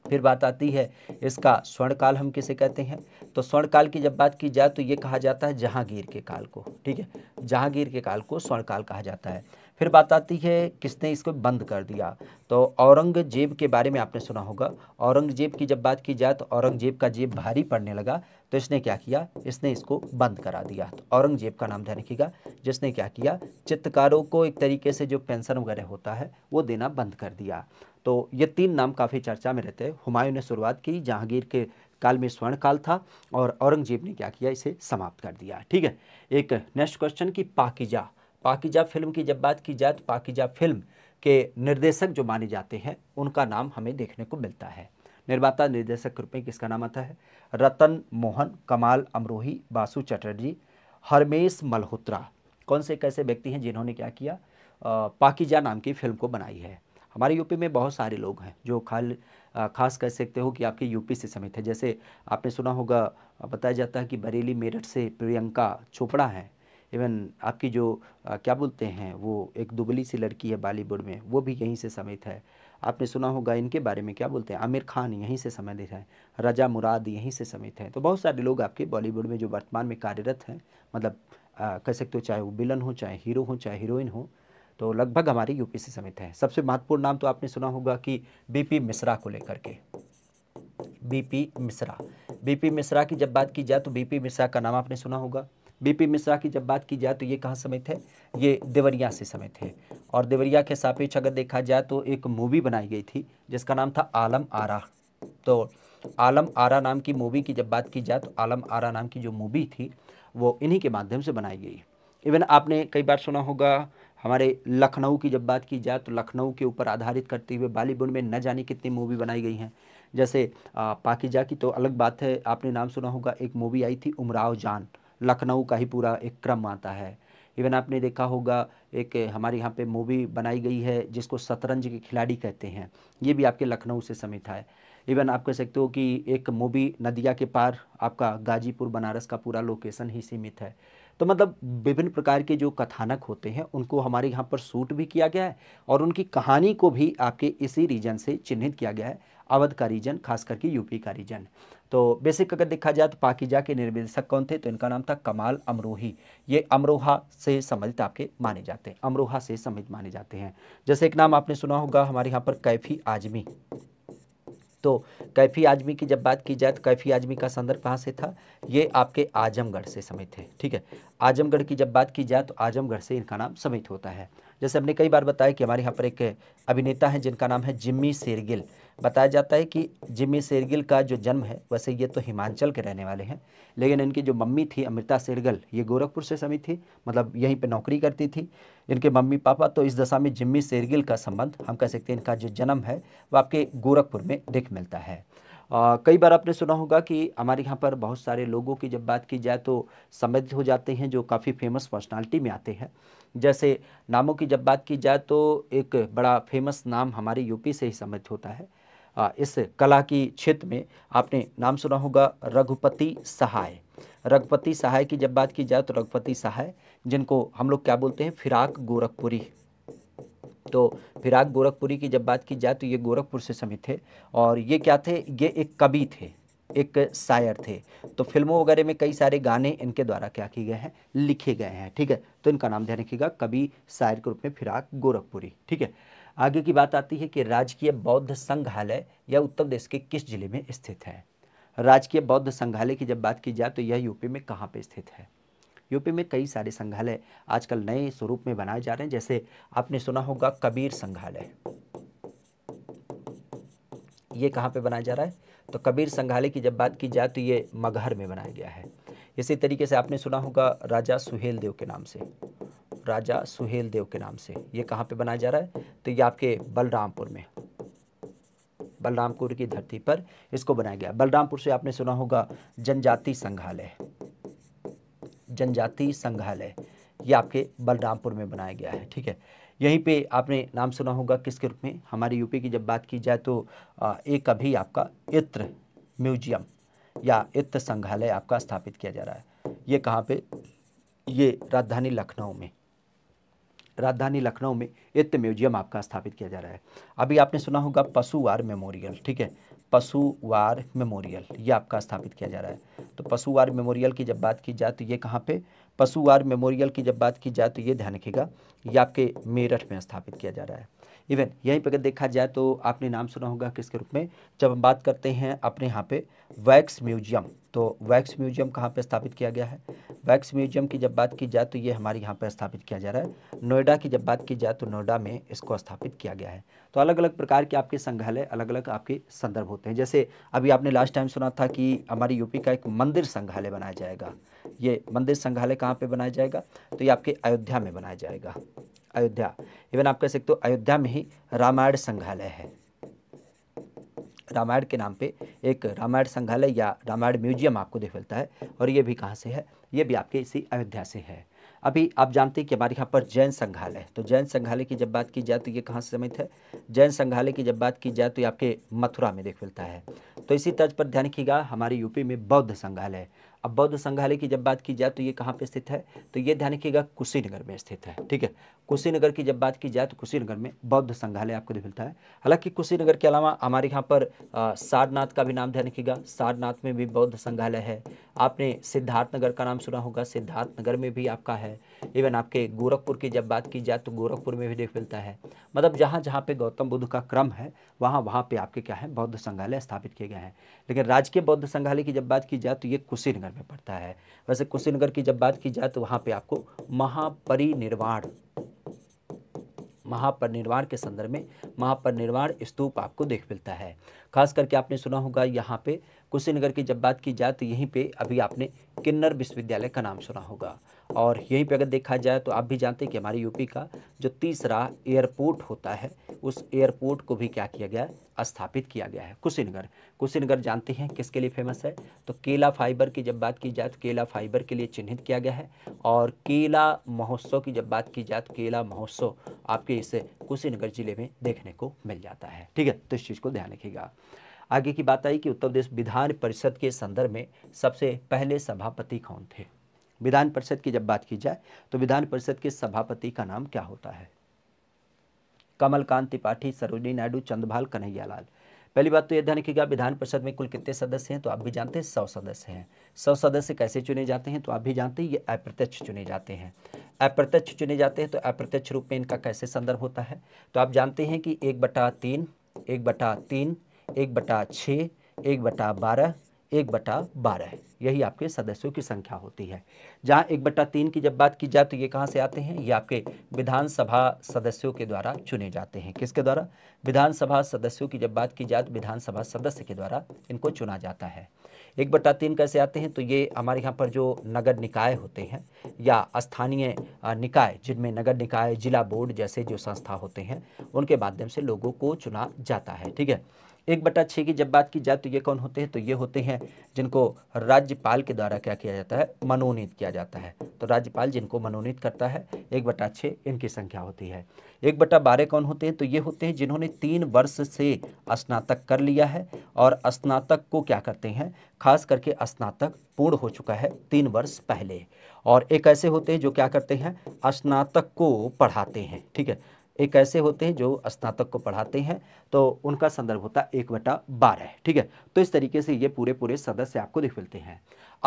फिर बात आती है इसका स्वर्ण काल हम किसे कहते हैं, तो स्वर्ण काल की जब बात की जाए तो ये कहा जाता है जहांगीर के काल को। ठीक है, जहांगीर के काल को स्वर्ण काल कहा जाता है। फिर बात आती है किसने इसको बंद कर दिया, तो औरंगजेब के बारे में आपने सुना होगा। औरंगजेब की जब बात की जाए तो औरंगजेब का जेब भारी पड़ने लगा, तो इसने क्या किया, इसने इसको बंद करा दिया। तो औरंगजेब का नाम ध्यान रखिएगा जिसने क्या किया, चित्रकारों को एक तरीके से जो पेंशन वगैरह होता है वो देना बंद कर दिया। तो ये तीन नाम काफ़ी चर्चा में रहते हैं। हुमायूं ने शुरुआत की, जहांगीर के काल में स्वर्ण काल था और औरंगजेब ने क्या किया, इसे समाप्त कर दिया। ठीक है, एक नेक्स्ट क्वेश्चन की पाकीजा, पाकीजा फिल्म की जब बात की जाए तो पाकीजा फिल्म के निर्देशक जो माने जाते हैं उनका नाम हमें देखने को मिलता है। निर्माता निर्देशक के रूप में किसका नाम आता है, रतन मोहन, कमाल अमरोही, बासु चटर्जी, हरमेश मल्होत्रा, कौन से कैसे व्यक्ति हैं जिन्होंने क्या किया, पाकीजा नाम की फिल्म को बनाई है। हमारे यूपी में बहुत सारे लोग हैं जो खाल खास कह सकते हो कि आपके यूपी से समित है। जैसे आपने सुना होगा, बताया जाता है कि बरेली मेरठ से प्रियंका चोपड़ा हैं। इवन आपकी जो आ, क्या बोलते हैं वो एक दुबली सी लड़की है बॉलीवुड में, वो भी यहीं से समित है। आपने सुना होगा इनके बारे में, क्या बोलते हैं, आमिर खान यहीं से समित है, रजा मुराद यहीं से समित है। तो बहुत सारे लोग आपके बॉलीवुड में जो वर्तमान में कार्यरत हैं, मतलब आ, कह सकते हो चाहे वो विलन हो, चाहे हीरो हो, चाहे हीरोइन हो, तो लगभग हमारे यूपी से समित है। सबसे महत्वपूर्ण नाम तो आपने सुना होगा कि बीपी मिश्रा को लेकर के, बीपी मिश्रा, बीपी मिश्रा की जब बात की जाए तो बीपी मिश्रा का नाम आपने सुना होगा। बीपी मिश्रा की जब बात की जाए तो ये कहाँ समित है, ये देवरिया से समित है। और देवरिया के सापेक्ष अगर देखा जाए तो एक मूवी बनाई गई थी जिसका नाम था आलम आरा। तो आलम आरा नाम की मूवी की जब बात की जाए तो आलम आरा नाम की जो मूवी थी वो इन्हीं के माध्यम से बनाई गई। इवन आपने कई बार सुना होगा हमारे लखनऊ की जब बात की जाए तो लखनऊ के ऊपर आधारित करते हुए बॉलीवुड में न जाने कितनी मूवी बनाई गई हैं। जैसे पाकीजा की तो अलग बात है, आपने नाम सुना होगा, एक मूवी आई थी उमराव जान, लखनऊ का ही पूरा एक क्रम आता है। इवन आपने देखा होगा एक हमारे यहाँ पे मूवी बनाई गई है जिसको शतरंज के खिलाड़ी कहते हैं, ये भी आपके लखनऊ से समित है। इवन आप कह सकते हो कि एक मूवी नदिया के पार आपका गाजीपुर बनारस का पूरा लोकेशन ही सीमित है। तो मतलब विभिन्न प्रकार के जो कथानक होते हैं उनको हमारे यहाँ पर शूट भी किया गया है और उनकी कहानी को भी आपके इसी रीजन से चिन्हित किया गया है, अवध का रीजन, खास करके यूपी का रीजन। तो बेसिक अगर देखा जाए तो पाकीजा के निर्देशक कौन थे तो इनका नाम था कमाल अमरोही। ये अमरोहा से सम्मिलित आपके माने जाते हैं, अमरोहा से सम्मिलित माने जाते हैं। जैसे एक नाम आपने सुना होगा हमारे यहाँ पर कैफी आजमी। तो कैफी आजमी की जब बात की जाए तो कैफी आजमी का संदर्भ कहाँ से था, ये आपके आजमगढ़ से समित है। ठीक है, आजमगढ़ की जब बात की जाए तो आजमगढ़ से इनका नाम समित होता है। जैसे हमने कई बार बताया कि हमारे यहाँ पर एक अभिनेता हैं जिनका नाम है जिम्मी शेरगिल। बताया जाता है कि जिम्मी शेरगिल का जो जन्म है, वैसे ये तो हिमाचल के रहने वाले हैं, लेकिन इनकी जो मम्मी थी अमृता शेरगिल, ये गोरखपुर से समित थी, मतलब यहीं पे नौकरी करती थी इनके मम्मी पापा। तो इस दशा में जिम्मी शेरगिल का संबंध हम कह सकते हैं, इनका जो जन्म है वह आपके गोरखपुर में देख मिलता है। आ, कई बार आपने सुना होगा कि हमारे यहाँ पर बहुत सारे लोगों की जब बात की जाए तो सम्मिलित हो जाते हैं जो काफ़ी फेमस पर्सनालिटी में आते हैं। जैसे नामों की जब बात की जाए तो एक बड़ा फेमस नाम हमारे यूपी से ही सम्मिलित होता है। आ, इस कला की क्षेत्र में आपने नाम सुना होगा रघुपति सहाय। रघुपति सहाय की जब बात की जाए तो रघुपति सहाय, जिनको हम लोग क्या बोलते हैं, फिराक गोरखपुरी। तो फिराक गोरखपुरी की जब बात की जाए तो ये गोरखपुर से समित थे और ये क्या थे, ये एक कवि थे, एक शायर थे। तो फिल्मों वगैरह में कई सारे गाने इनके द्वारा क्या किए गए हैं, लिखे गए हैं। ठीक है, तो इनका नाम ध्यान रखिएगा, कवि शायर के रूप में फिराक गोरखपुरी। ठीक है, आगे की बात आती है कि राजकीय बौद्ध संग्रहालय यह उत्तर प्रदेश के किस जिले में स्थित है। राजकीय बौद्ध संग्रहालय की जब बात की जाए तो यह यूपी में कहाँ पर स्थित है। यूपी में कई सारे संग्रहालय आजकल नए स्वरूप में बनाए जा रहे हैं। जैसे आपने सुना होगा कबीर संग्रहालय, ये कहाँ पे बनाया जा रहा है तो कबीर संग्रहालय की जब बात की जाए तो ये मगहर में बनाया गया है। इसी तरीके से आपने सुना होगा राजा सुहेलदेव के नाम से, राजा सुहेलदेव के नाम से, ये कहाँ पे बनाया जा रहा है तो ये आपके बलरामपुर में, बलरामपुर की धरती पर इसको बनाया गया। बलरामपुर से आपने सुना होगा जनजाति संग्रहालय, जनजाति संग्रहालय, ये आपके बलरामपुर में बनाया गया है। ठीक है, यहीं पे आपने नाम सुना होगा किसके रूप में, हमारे यूपी की जब बात की जाए तो एक अभी आपका इत्र म्यूजियम या इत्र संग्रहालय आपका स्थापित किया जा रहा है। ये कहाँ पे, ये राजधानी लखनऊ में, राजधानी लखनऊ में इत्र म्यूजियम आपका स्थापित किया जा रहा है। अभी आपने सुना होगा पशुवार मेमोरियल। ठीक है, पशुवार मेमोरियल ये आपका स्थापित किया जा रहा है। तो पशुवार मेमोरियल की जब बात की जाए तो ये कहाँ पे, पशुवार मेमोरियल की जब बात की जाए तो ये ध्यान रखिएगा, ये आपके मेरठ में स्थापित किया जा रहा है। इवन यहीं पर अगर देखा जाए तो आपने नाम सुना होगा किसके रूप में, जब हम बात करते हैं अपने यहाँ पे वैक्स म्यूजियम, तो वैक्स म्यूजियम कहाँ पे स्थापित किया गया है। वैक्स म्यूजियम की जब बात की जाए तो ये हमारे यहाँ पर स्थापित किया जा रहा है। नोएडा की जब बात की जाए तो नोएडा में इसको स्थापित किया गया है। तो अलग अलग प्रकार के आपके संग्रहालय, अलग अलग आपके संदर्भ होते हैं। जैसे अभी आपने लास्ट टाइम सुना था कि हमारे यूपी का एक मंदिर संग्रहालय बनाया जाएगा। ये मंदिर संग्रहालय कहाँ पर बनाया जाएगा तो ये आपके अयोध्या में बनाया जाएगा, अयोध्या। इवन आप कह सकते हो अयोध्या में ही रामायण संग्रहालय है, रामायण के नाम पे एक रामायण संग्रहालय या रामायण म्यूजियम आपको देख मिलता है। और ये भी कहाँ से है, ये भी आपके इसी अयोध्या से है। अभी आप जानते हैं कि हमारे यहाँ पर जैन संग्रहालय, तो जैन संग्रहालय की जब बात की जाए तो ये कहाँ से समित है, जैन संग्रहालय की जब बात की जाए तो ये आपके मथुरा में देख मिलता है। तो इसी तर्ज पर ध्यान रखिएगा हमारे यूपी में बौद्ध संग्रहालय। अब बौद्ध संग्रहालय की जब बात की जाए तो ये कहाँ पे स्थित है तो ये ध्यान रखिएगा कुशीनगर में स्थित है। ठीक है, कुशीनगर की जब बात की जाए तो कुशीनगर में बौद्ध संग्रहालय आपको मिलता है। हालांकि कुशीनगर के अलावा हमारे यहाँ पर सारनाथ का भी नाम ध्यान रखिएगा, सारनाथ में भी बौद्ध संग्रहालय है। आपने सिद्धार्थनगर का नाम सुना होगा, सिद्धार्थनगर में भी आपका है। इवन आपके गोरखपुर की जब बात की जाए तो गोरखपुर में भी देख मिलता है। मतलब जहाँ जहाँ पे गौतम बुद्ध का क्रम है वहाँ वहाँ पे आपके क्या है, बौद्ध संग्रहालय स्थापित किए गए हैं। लेकिन राजकीय बौद्ध संग्रहालय की जब बात की जाए तो ये कुशीनगर में पड़ता है। वैसे कुशीनगर की जब बात की जाए तो वहाँ पे आपको महापरिनिर्वाण, महापरिनिर्वाण के संदर्भ में महापरिनिर्वाण स्तूप आपको देख मिलता है। खास करके आपने सुना होगा यहाँ पे कुशीनगर की जब बात की जाए तो यहीं पे अभी आपने किन्नर विश्वविद्यालय का नाम सुना होगा। और यहीं पे अगर देखा जाए तो आप भी जानते हैं कि हमारे यूपी का जो तीसरा एयरपोर्ट होता है उस एयरपोर्ट को भी क्या किया गया है, स्थापित किया गया है। कुशीनगर कुशीनगर जानते हैं किसके लिए फेमस है, तो केला फाइबर की जब बात की जाए तो केला फाइबर के लिए चिन्हित किया गया है। और केला महोत्सव की जब बात की जाए तो केला महोत्सव आपके इस कुशीनगर जिले में देखने को मिल जाता है। ठीक है, तो इस चीज़ को ध्यान रखिएगा। आगे की बात आई कि उत्तर प्रदेश विधान परिषद के संदर्भ में सबसे पहले सभापति कौन थे। विधान परिषद की जब बात की जाए तो विधान परिषद के सभापति का नाम क्या होता है। कमलकांत त्रिपाठी, सरोजिनी नायडू, चंद्रभाल, कन्हैयालाल। पहली बात तो यह ध्यान रखिएगा विधान परिषद में कुल कितने सदस्य हैं, तो आप भी जानते हैं सौ सदस्य हैं। सौ सदस्य कैसे चुने जाते हैं, तो आप भी जानते हैं ये अप्रत्यक्ष चुने जाते हैं। अप्रत्यक्ष चुने जाते हैं तो अप्रत्यक्ष रूप में इनका कैसे संदर्भ होता है, तो आप जानते हैं कि एक बटा तीन, एक बटा तीन, एक बटा छः, एक बटा बारह, एक बटा बारह, यही आपके सदस्यों की संख्या होती है। जहाँ एक बटा तीन की जब बात की जाए तो ये कहाँ से आते हैं, ये आपके विधानसभा सदस्यों के द्वारा चुने जाते हैं। किसके द्वारा, विधानसभा सदस्यों की जब बात की जाए तो विधानसभा सदस्य के द्वारा इनको चुना जाता है। एक बटा तीन कैसे आते हैं, तो ये हमारे यहाँ पर जो नगर निकाय होते हैं या स्थानीय निकाय जिनमें नगर निकाय, जिला बोर्ड जैसे जो संस्था होते हैं उनके माध्यम से लोगों को चुना जाता है। ठीक है, एक बटा छः की जब बात की जाए तो ये कौन होते हैं, तो ये होते हैं जिनको राज्यपाल के द्वारा क्या किया जाता है, मनोनीत किया जाता है। तो राज्यपाल जिनको मनोनीत करता है, एक बटा छः इनकी संख्या होती है। एक बटा बारह कौन होते हैं, तो ये होते हैं जिन्होंने तीन वर्ष से स्नातक कर लिया है और स्नातक को क्या करते हैं, खास करके स्नातक पूर्ण हो चुका है तीन वर्ष पहले। और एक ऐसे होते हैं जो क्या करते हैं, स्नातक को पढ़ाते हैं। ठीक है, एक ऐसे होते हैं जो स्नातक को पढ़ाते हैं, तो उनका संदर्भ होता है एक बटा बारह। ठीक है, तो इस तरीके से ये पूरे पूरे सदस्य आपको दिख मिलते हैं।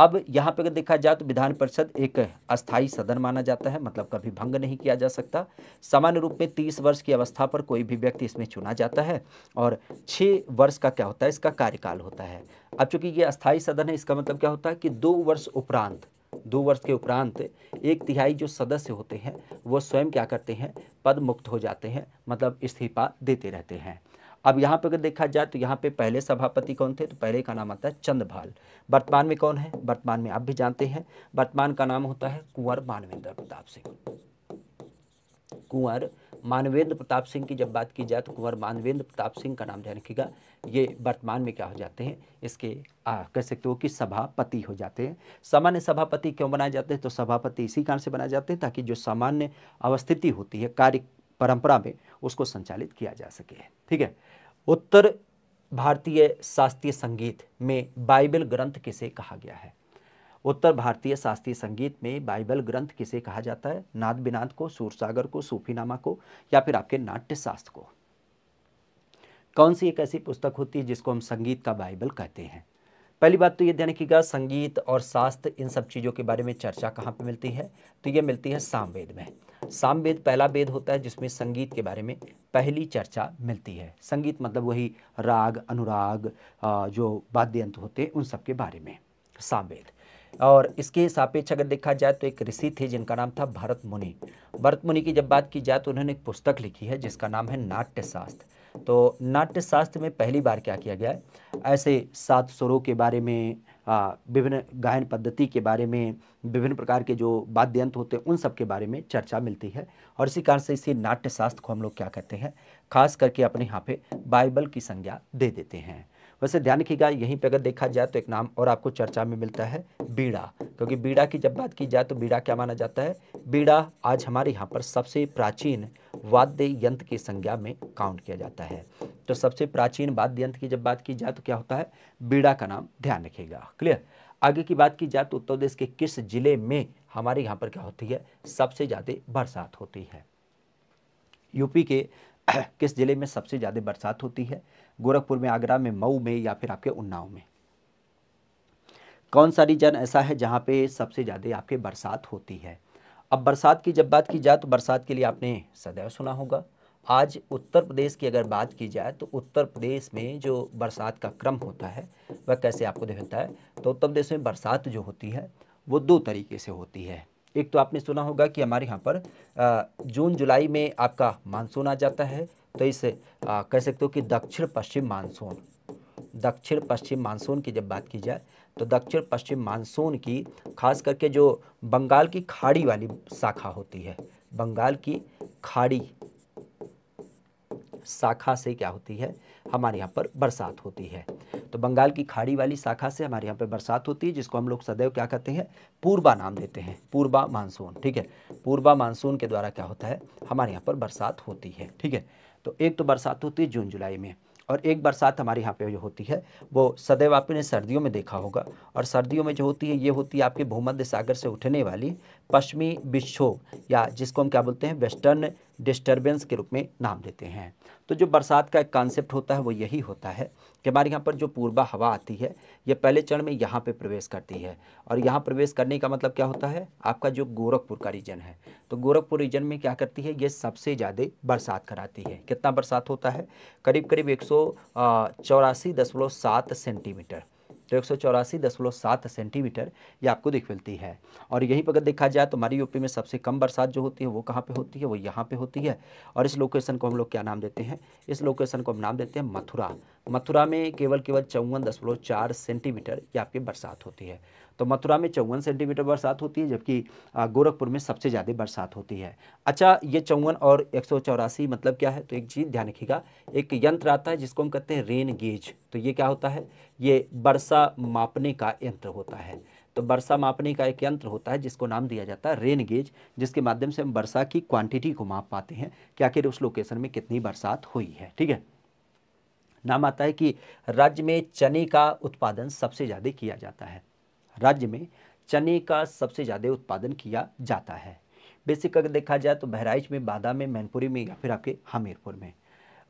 अब यहाँ पे अगर देखा जाए तो विधान परिषद एक अस्थाई सदन माना जाता है, मतलब कभी भंग नहीं किया जा सकता। सामान्य रूप में तीस वर्ष की अवस्था पर कोई भी व्यक्ति इसमें चुना जाता है और छः वर्ष का क्या होता है, इसका कार्यकाल होता है। अब चूंकि ये अस्थाई सदन है, इसका मतलब क्या होता है कि दो वर्ष उपरांत दो वर्ष के उपरांत एक तिहाई जो सदस्य होते हैं वो स्वयं क्या करते हैं, पद मुक्त हो जाते हैं, मतलब इस्तीफा देते रहते हैं। अब यहाँ पे अगर देखा जाए तो यहाँ पे पहले सभापति कौन थे, तो पहले का नाम आता है चंद्रभाल। वर्तमान में कौन है, वर्तमान में आप भी जानते हैं, वर्तमान का नाम होता है कुंवर मानवेंद्र प्रताप सिंह। कुंवर मानवेंद्र प्रताप सिंह की जब बात की जाए तो कुंवर मानवेंद्र प्रताप सिंह का नाम ध्यान रखिएगा, ये वर्तमान में क्या हो जाते हैं, इसके कह सकते हो कि सभापति हो जाते हैं। सामान्य सभापति क्यों बनाए जाते हैं, तो सभापति इसी कारण से बनाए जाते हैं ताकि जो सामान्य अवस्थिति होती है कार्य परंपरा में उसको संचालित किया जा सके। ठीक है, उत्तर भारतीय शास्त्रीय संगीत में बाइबल ग्रंथ किसे कहा गया है। उत्तर भारतीय शास्त्रीय संगीत में बाइबल ग्रंथ किसे कहा जाता है, नाद विनाद को, सूरसागर को, सूफीनामा को, या फिर आपके नाट्य शास्त्र को। कौन सी एक ऐसी पुस्तक होती है जिसको हम संगीत का बाइबल कहते हैं। पहली बात तो ये ध्यान रखिएगा संगीत और शास्त्र इन सब चीज़ों के बारे में चर्चा कहाँ पे मिलती है, तो ये मिलती है सामवेद में। सामवेद पहला वेद होता है जिसमें संगीत के बारे में पहली चर्चा मिलती है। संगीत मतलब वही राग, अनुराग, जो वाद्य यंत्र होते हैं उन सब के बारे में सामवेद। और इसके सापेक्ष अगर देखा जाए तो एक ऋषि थे जिनका नाम था भरत मुनि। भरत मुनि की जब बात की जाए तो उन्होंने एक पुस्तक लिखी है जिसका नाम है नाट्यशास्त्र। तो नाट्यशास्त्र में पहली बार क्या किया गया है, ऐसे सात स्वरों के बारे में, विभिन्न गायन पद्धति के बारे में, विभिन्न प्रकार के जो वाद्य यंत्र होते हैं उन सब के बारे में चर्चा मिलती है। और इसी कारण से इसी नाट्यशास्त्र को हम लोग क्या कहते हैं, खास करके अपने यहाँ पे बाइबल की संज्ञा दे देते हैं। वैसे ध्यान रखिएगा यहीं पे अगर देखा जाए तो एक नाम और आपको चर्चा में मिलता है बीड़ा, क्योंकि बीड़ा की जब बात की जाए तो बीड़ा क्या माना जाता है, बीड़ा आज हमारे यहाँ पर सबसे प्राचीन वाद्य यंत्र की संज्ञा में काउंट किया जाता है। तो सबसे प्राचीन वाद्य यंत्र की जब बात की जाए तो क्या होता है, बीड़ा का नाम ध्यान रखिएगा। क्लियर, आगे की बात की जाए तो उत्तर प्रदेश के किस जिले में हमारे यहाँ पर क्या होती है, सबसे ज़्यादा बरसात होती है। यूपी के किस जिले में सबसे ज़्यादा बरसात होती है, गोरखपुर में, आगरा में, मऊ में, या फिर आपके उन्नाव में। कौन सा रीजन ऐसा है जहाँ पे सबसे ज़्यादा आपके बरसात होती है। अब बरसात की जब बात की जाए तो बरसात के लिए आपने सदैव सुना होगा। आज उत्तर प्रदेश की अगर बात की जाए तो उत्तर प्रदेश में जो बरसात का क्रम होता है वह कैसे आपको दिखता है, तो उत्तर प्रदेश में बरसात जो होती है वो दो तरीके से होती है। एक तो आपने सुना होगा कि हमारे यहाँ पर जून जुलाई में आपका मानसून आ जाता है, तो इसे कह सकते हो कि दक्षिण पश्चिम मानसून, दक्षिण पश्चिम मानसून की जब बात की जाए तो दक्षिण पश्चिम मानसून की खास करके जो बंगाल की खाड़ी वाली शाखा होती है, बंगाल की खाड़ी शाखा से क्या होती है हमारे यहाँ पर बरसात होती है। तो बंगाल की खाड़ी वाली शाखा से हमारे यहाँ पर बरसात होती है, जिसको हम लोग सदैव क्या कहते हैं, पूर्वा नाम देते हैं, पूर्वा मानसून। ठीक है, पूर्वा मानसून के द्वारा क्या होता है हमारे यहाँ पर बरसात होती है। ठीक है, तो एक तो बरसात होती है जून जुलाई में, और एक बरसात हमारे यहाँ पे जो होती है वो सदैव आपने सर्दियों में देखा होगा, और सर्दियों में जो होती है ये होती है आपके भूमध्य सागर से उठने वाली पश्चिमी विक्षोभ, या जिसको हम क्या बोलते हैं वेस्टर्न डिस्टर्बेंस के रूप में नाम देते हैं। तो जो बरसात का एक कॉन्सेप्ट होता है वो यही होता है कि हमारे यहाँ पर जो पूर्वा हवा आती है ये पहले चरण में यहाँ पे प्रवेश करती है, और यहाँ प्रवेश करने का मतलब क्या होता है आपका जो गोरखपुर का रीजन है, तो गोरखपुर रीजन में क्या करती है ये सबसे ज़्यादा बरसात कराती है। कितना बरसात होता है, करीब करीब एक सौ चौरासी दशमलव सात सेंटीमीटर, तो एक सौ चौरासी दशमलव सात सेंटीमीटर ये आपको दिख मिलती है। और यहीं पर अगर देखा जाए तो हमारी यूपी में सबसे कम बरसात जो होती है वो कहाँ पे होती है, वो यहाँ पे होती है, और इस लोकेशन को हम लोग क्या नाम देते हैं, इस लोकेशन को हम नाम देते हैं मथुरा। मथुरा में केवल केवल चौवन दशमलव चार सेंटीमीटर ये आपकी बरसात होती है। तो मथुरा में चौवन सेंटीमीटर बरसात होती है, जबकि गोरखपुर में सबसे ज़्यादा बरसात होती है। अच्छा, ये चौवन और एक सौ चौरासी मतलब क्या है, तो एक चीज़ ध्यान रखिएगा, एक यंत्र आता है जिसको हम कहते हैं रेन गेज। तो ये क्या होता है, ये वर्षा मापने का यंत्र होता है। तो वर्षा मापने का एक यंत्र होता है जिसको नाम दिया जाता है रेन गेज, जिसके माध्यम से हम वर्षा की क्वांटिटी को माप पाते हैं कि आखिर उस लोकेशन में कितनी बरसात हुई है। ठीक है, नाम आता है कि राज्य में चने का उत्पादन सबसे ज़्यादा किया जाता है, राज्य में चने का सबसे ज़्यादा उत्पादन किया जाता है। बेसिक अगर देखा जाए तो बहराइच में, बादाम में, मैनपुरी में, या फिर आपके हमीरपुर में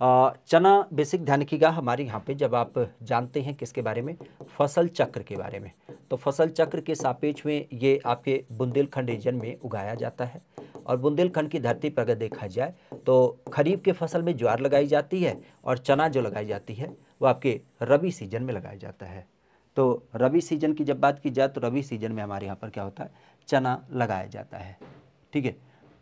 चना। बेसिक ध्यान रखिएगा, हमारे यहाँ पे जब आप जानते हैं किसके बारे में, फसल चक्र के बारे में, तो फसल चक्र के सापेक्ष में ये आपके बुंदेलखंड रीजन में उगाया जाता है। और बुंदेलखंड की धरती पर अगर देखा जाए तो खरीफ के फसल में ज्वार लगाई जाती है, और चना जो लगाई जाती है वो आपके रबी सीजन में लगाया जाता है। तो रबी सीजन की जब बात की जाए तो रबी सीजन में हमारे यहाँ पर क्या होता है, चना लगाया जाता है। ठीक है,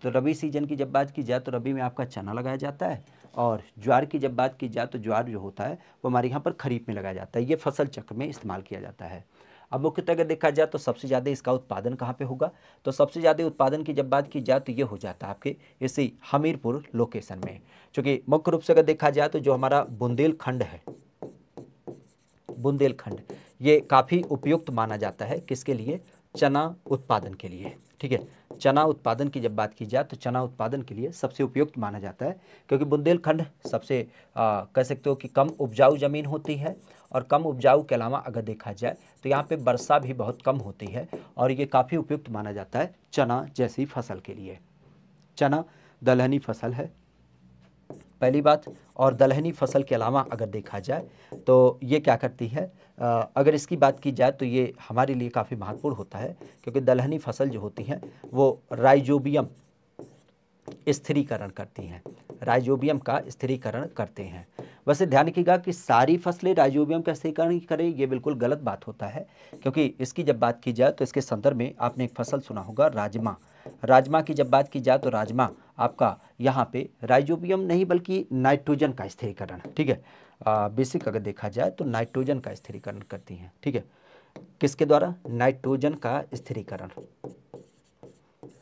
तो रबी सीजन की जब बात की जाए तो रबी में आपका चना लगाया जाता है, और ज्वार की जब बात की जाए तो ज्वार जो होता है वो हमारे यहाँ पर खरीफ में लगाया जाता है। ये फसल चक्र में इस्तेमाल किया जाता है। अब मुख्यतः अगर देखा जाए तो सबसे ज़्यादा इसका उत्पादन कहाँ पे होगा, तो सबसे ज़्यादा उत्पादन की जब बात की जाए तो ये हो जाता है आपके इसी हमीरपुर लोकेशन में। चूँकि मुख्य रूप से अगर देखा जाए तो जो हमारा बुंदेलखंड है, बुंदेलखंड ये काफ़ी उपयुक्त माना जाता है किसके लिए, चना उत्पादन के लिए। ठीक है, चना उत्पादन की जब बात की जाए तो चना उत्पादन के लिए सबसे उपयुक्त माना जाता है, क्योंकि बुंदेलखंड सबसे आ, कह सकते हो कि कम उपजाऊ ज़मीन होती है, और कम उपजाऊ के अलावा अगर देखा जाए तो यहाँ पे वर्षा भी बहुत कम होती है, और ये काफ़ी उपयुक्त माना जाता है चना जैसी फसल के लिए। चना दलहनी फसल है पहली बात, और दलहनी फसल के अलावा अगर देखा जाए तो ये क्या करती है, अगर इसकी बात की जाए तो ये हमारे लिए काफ़ी महत्वपूर्ण होता है, क्योंकि दलहनी फसल जो होती हैं वो राइजोबियम स्थिरीकरण करती हैं, राइजोबियम का स्थिरीकरण करते हैं। वैसे ध्यान रखिएगा कि सारी फसलें राइजोबियम का स्थिरीकरण करें, ये बिल्कुल गलत बात होता है, क्योंकि इसकी जब बात की जाए तो इसके संदर्भ में आपने एक फसल सुना होगा राजमा। राजमा की जब बात की जाए तो राजमा आपका यहाँ पे राइजोबियम नहीं बल्कि नाइट्रोजन का स्थिरीकरण। ठीक है, बेसिक अगर देखा जाए तो नाइट्रोजन का स्थिरीकरण करती हैं। ठीक है, किसके द्वारा, नाइट्रोजन का स्थिरीकरण।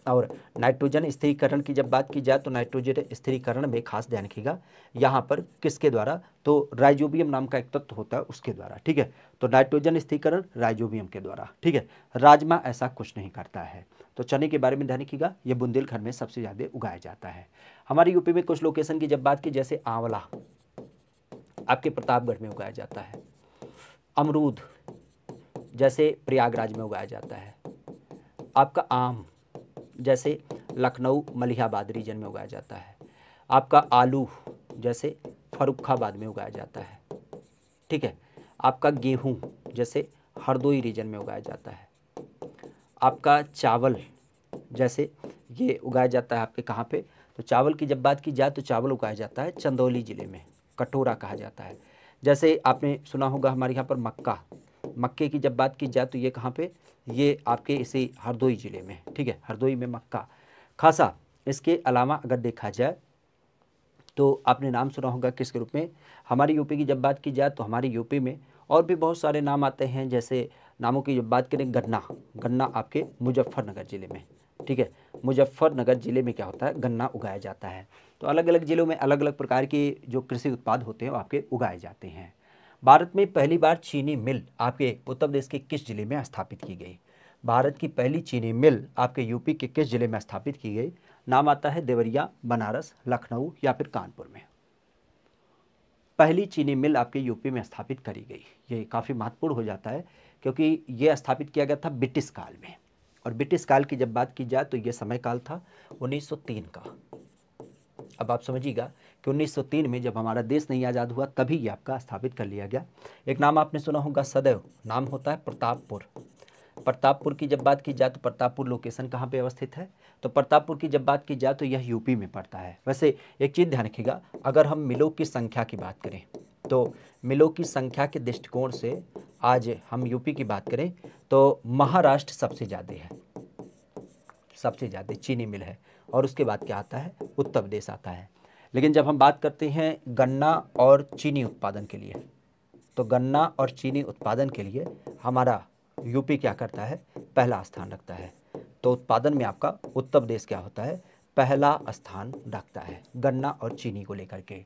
और नाइट्रोजन स्थिरीकरण की जब बात की जाए तो नाइट्रोजन स्थिरीकरण में खास ध्यान रखिएगा यहाँ पर किसके द्वारा, तो राइजोबियम नाम का एक तत्व होता है उसके द्वारा। ठीक है, तो नाइट्रोजन स्थिरीकरण राइजोबियम के द्वारा। ठीक है, राजमा ऐसा कुछ नहीं करता है। तो चने के बारे में ध्यान रखिएगा, यह बुंदेलखंड में सबसे ज़्यादा उगाया जाता है। हमारे यूपी में कुछ लोकेशन की जब बात की, जैसे आंवला आपके प्रतापगढ़ में उगाया जाता है, अमरूद जैसे प्रयागराज में उगाया जाता है, आपका आम जैसे लखनऊ मलिहाबाद रीजन में उगाया जाता है, आपका आलू जैसे फर्रुखाबाद में उगाया जाता है। ठीक है, आपका गेहूं जैसे हरदोई रीजन में उगाया जाता है, आपका चावल जैसे ये उगाया जाता है आपके कहाँ पे, तो चावल की जब बात की जाए तो चावल उगाया जाता है चंदौली ज़िले में, कटोरा कहा जाता है। जैसे आपने सुना होगा हमारे यहाँ पर मक्का, मक्के की जब बात की जाए तो ये कहाँ पे, ये आपके इसी हरदोई ज़िले में, ठीक है, हरदोई में मक्का खासा। इसके अलावा अगर देखा जाए तो आपने नाम सुना होगा किसके रूप में। हमारी यूपी की जब बात की जाए तो हमारी यूपी में और भी बहुत सारे नाम आते हैं, जैसे नामों की जब बात करें गन्ना, गन्ना आपके मुजफ्फरनगर ज़िले में, ठीक है, मुजफ्फरनगर ज़िले में क्या होता है, गन्ना उगाया जाता है। तो अलग अलग ज़िलों में अलग अलग प्रकार के जो कृषि उत्पाद होते हैं वो आपके उगाए जाते हैं। भारत में पहली बार चीनी मिल आपके उत्तर प्रदेश के किस ज़िले में स्थापित की गई? भारत की पहली चीनी मिल आपके यूपी के किस ज़िले में स्थापित की गई? नाम आता है देवरिया, बनारस, लखनऊ या फिर कानपुर में पहली चीनी मिल आपके यूपी में स्थापित करी गई। ये काफ़ी महत्वपूर्ण हो जाता है क्योंकि ये स्थापित किया गया था ब्रिटिश काल में, और ब्रिटिश काल की जब बात की जाए तो ये समय काल था उन्नीस सौ तीन का। अब आप समझिएगा कि उन्नीस सौ तीन में जब हमारा देश नहीं आज़ाद हुआ तभी ये आपका स्थापित कर लिया गया। एक नाम आपने सुना होगा सदैव, नाम होता है प्रतापपुर। प्रतापपुर की जब बात की जाए तो प्रतापपुर लोकेशन कहाँ पे अवस्थित है? तो प्रतापपुर की जब बात की जाए तो यह यूपी में पड़ता है। वैसे एक चीज़ ध्यान रखिएगा, अगर हम मिलों की संख्या की बात करें तो मिलों की संख्या के दृष्टिकोण से आज हम यूपी की बात करें तो महाराष्ट्र सबसे ज़्यादा है, सबसे ज़्यादा चीनी मिल है, और उसके बाद क्या आता है, उत्तर प्रदेश आता है। लेकिन जब हम बात करते हैं गन्ना और चीनी उत्पादन के लिए, तो गन्ना और चीनी उत्पादन के लिए हमारा यूपी क्या करता है, पहला स्थान रखता है। तो उत्पादन में आपका उत्तर प्रदेश क्या होता है, पहला स्थान रखता है गन्ना और चीनी को लेकर के।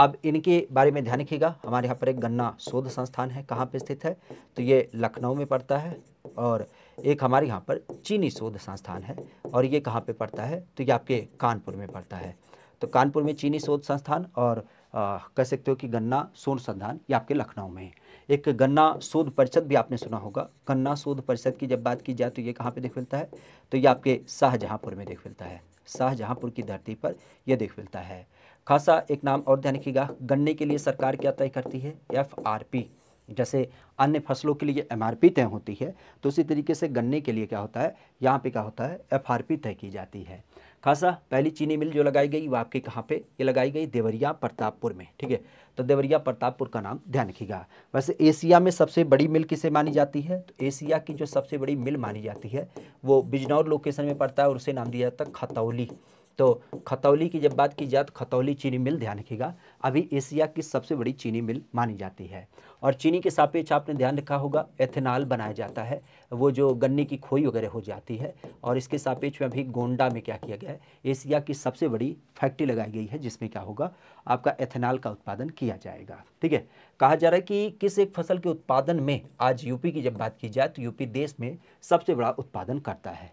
अब इनके बारे में ध्यान रखिएगा, हमारे यहाँ पर एक गन्ना शोध संस्थान है, कहाँ पे स्थित है, तो ये लखनऊ में पड़ता है, और एक हमारे यहाँ पर चीनी शोध संस्थान है, और ये कहाँ पे पड़ता है, तो ये आपके कानपुर में पड़ता है। तो कानपुर में चीनी शोध संस्थान और आ, कह सकते हो कि गन्ना शोध संस्थान ये आपके लखनऊ में है। एक गन्ना शोध परिषद भी आपने सुना होगा, गन्ना शोध परिषद की जब बात की जाए तो ये कहाँ पर देख मिलता है, तो ये आपके शाहजहाँपुर में देख मिलता है, शाहजहाँपुर की धरती पर यह देख मिलता है। खासा एक नाम और ध्यान रखिएगा, गन्ने के लिए सरकार क्या तय करती है, एफ आर पी। जैसे अन्य फसलों के लिए एम आर पी तय होती है, तो उसी तरीके से गन्ने के लिए क्या होता है, यहाँ पे क्या होता है, एफ आर पी तय की जाती है। खासा पहली चीनी मिल जो लगाई गई वो आपके कहाँ पे, ये लगाई गई देवरिया प्रतापपुर में, ठीक है, तो देवरिया प्रतापपुर का नाम ध्यान रखिएगा। वैसे एशिया में सबसे बड़ी मिल किसे मानी जाती है, तो एशिया की जो सबसे बड़ी मिल मानी जाती है वो बिजनौर लोकेशन में पड़ता है, और उसे नाम दिया जाता है खतौली। तो खतौली की जब बात की जाए तो खतौली चीनी मिल, ध्यान रखिएगा, अभी एशिया की सबसे बड़ी चीनी मिल मानी जाती है। और चीनी के सापेक्ष आपने ध्यान रखा होगा एथेनॉल बनाया जाता है, वो जो गन्ने की खोई वगैरह हो जाती है, और इसके सापेक्ष में अभी गोंडा में क्या किया गया है, एशिया की सबसे बड़ी फैक्ट्री लगाई गई है, जिसमें क्या होगा, आपका एथेनॉल का उत्पादन किया जाएगा। ठीक है, कहा जा रहा है कि किस एक फसल के उत्पादन में आज यूपी की जब बात की जाए तो यूपी देश में सबसे बड़ा उत्पादन करता है।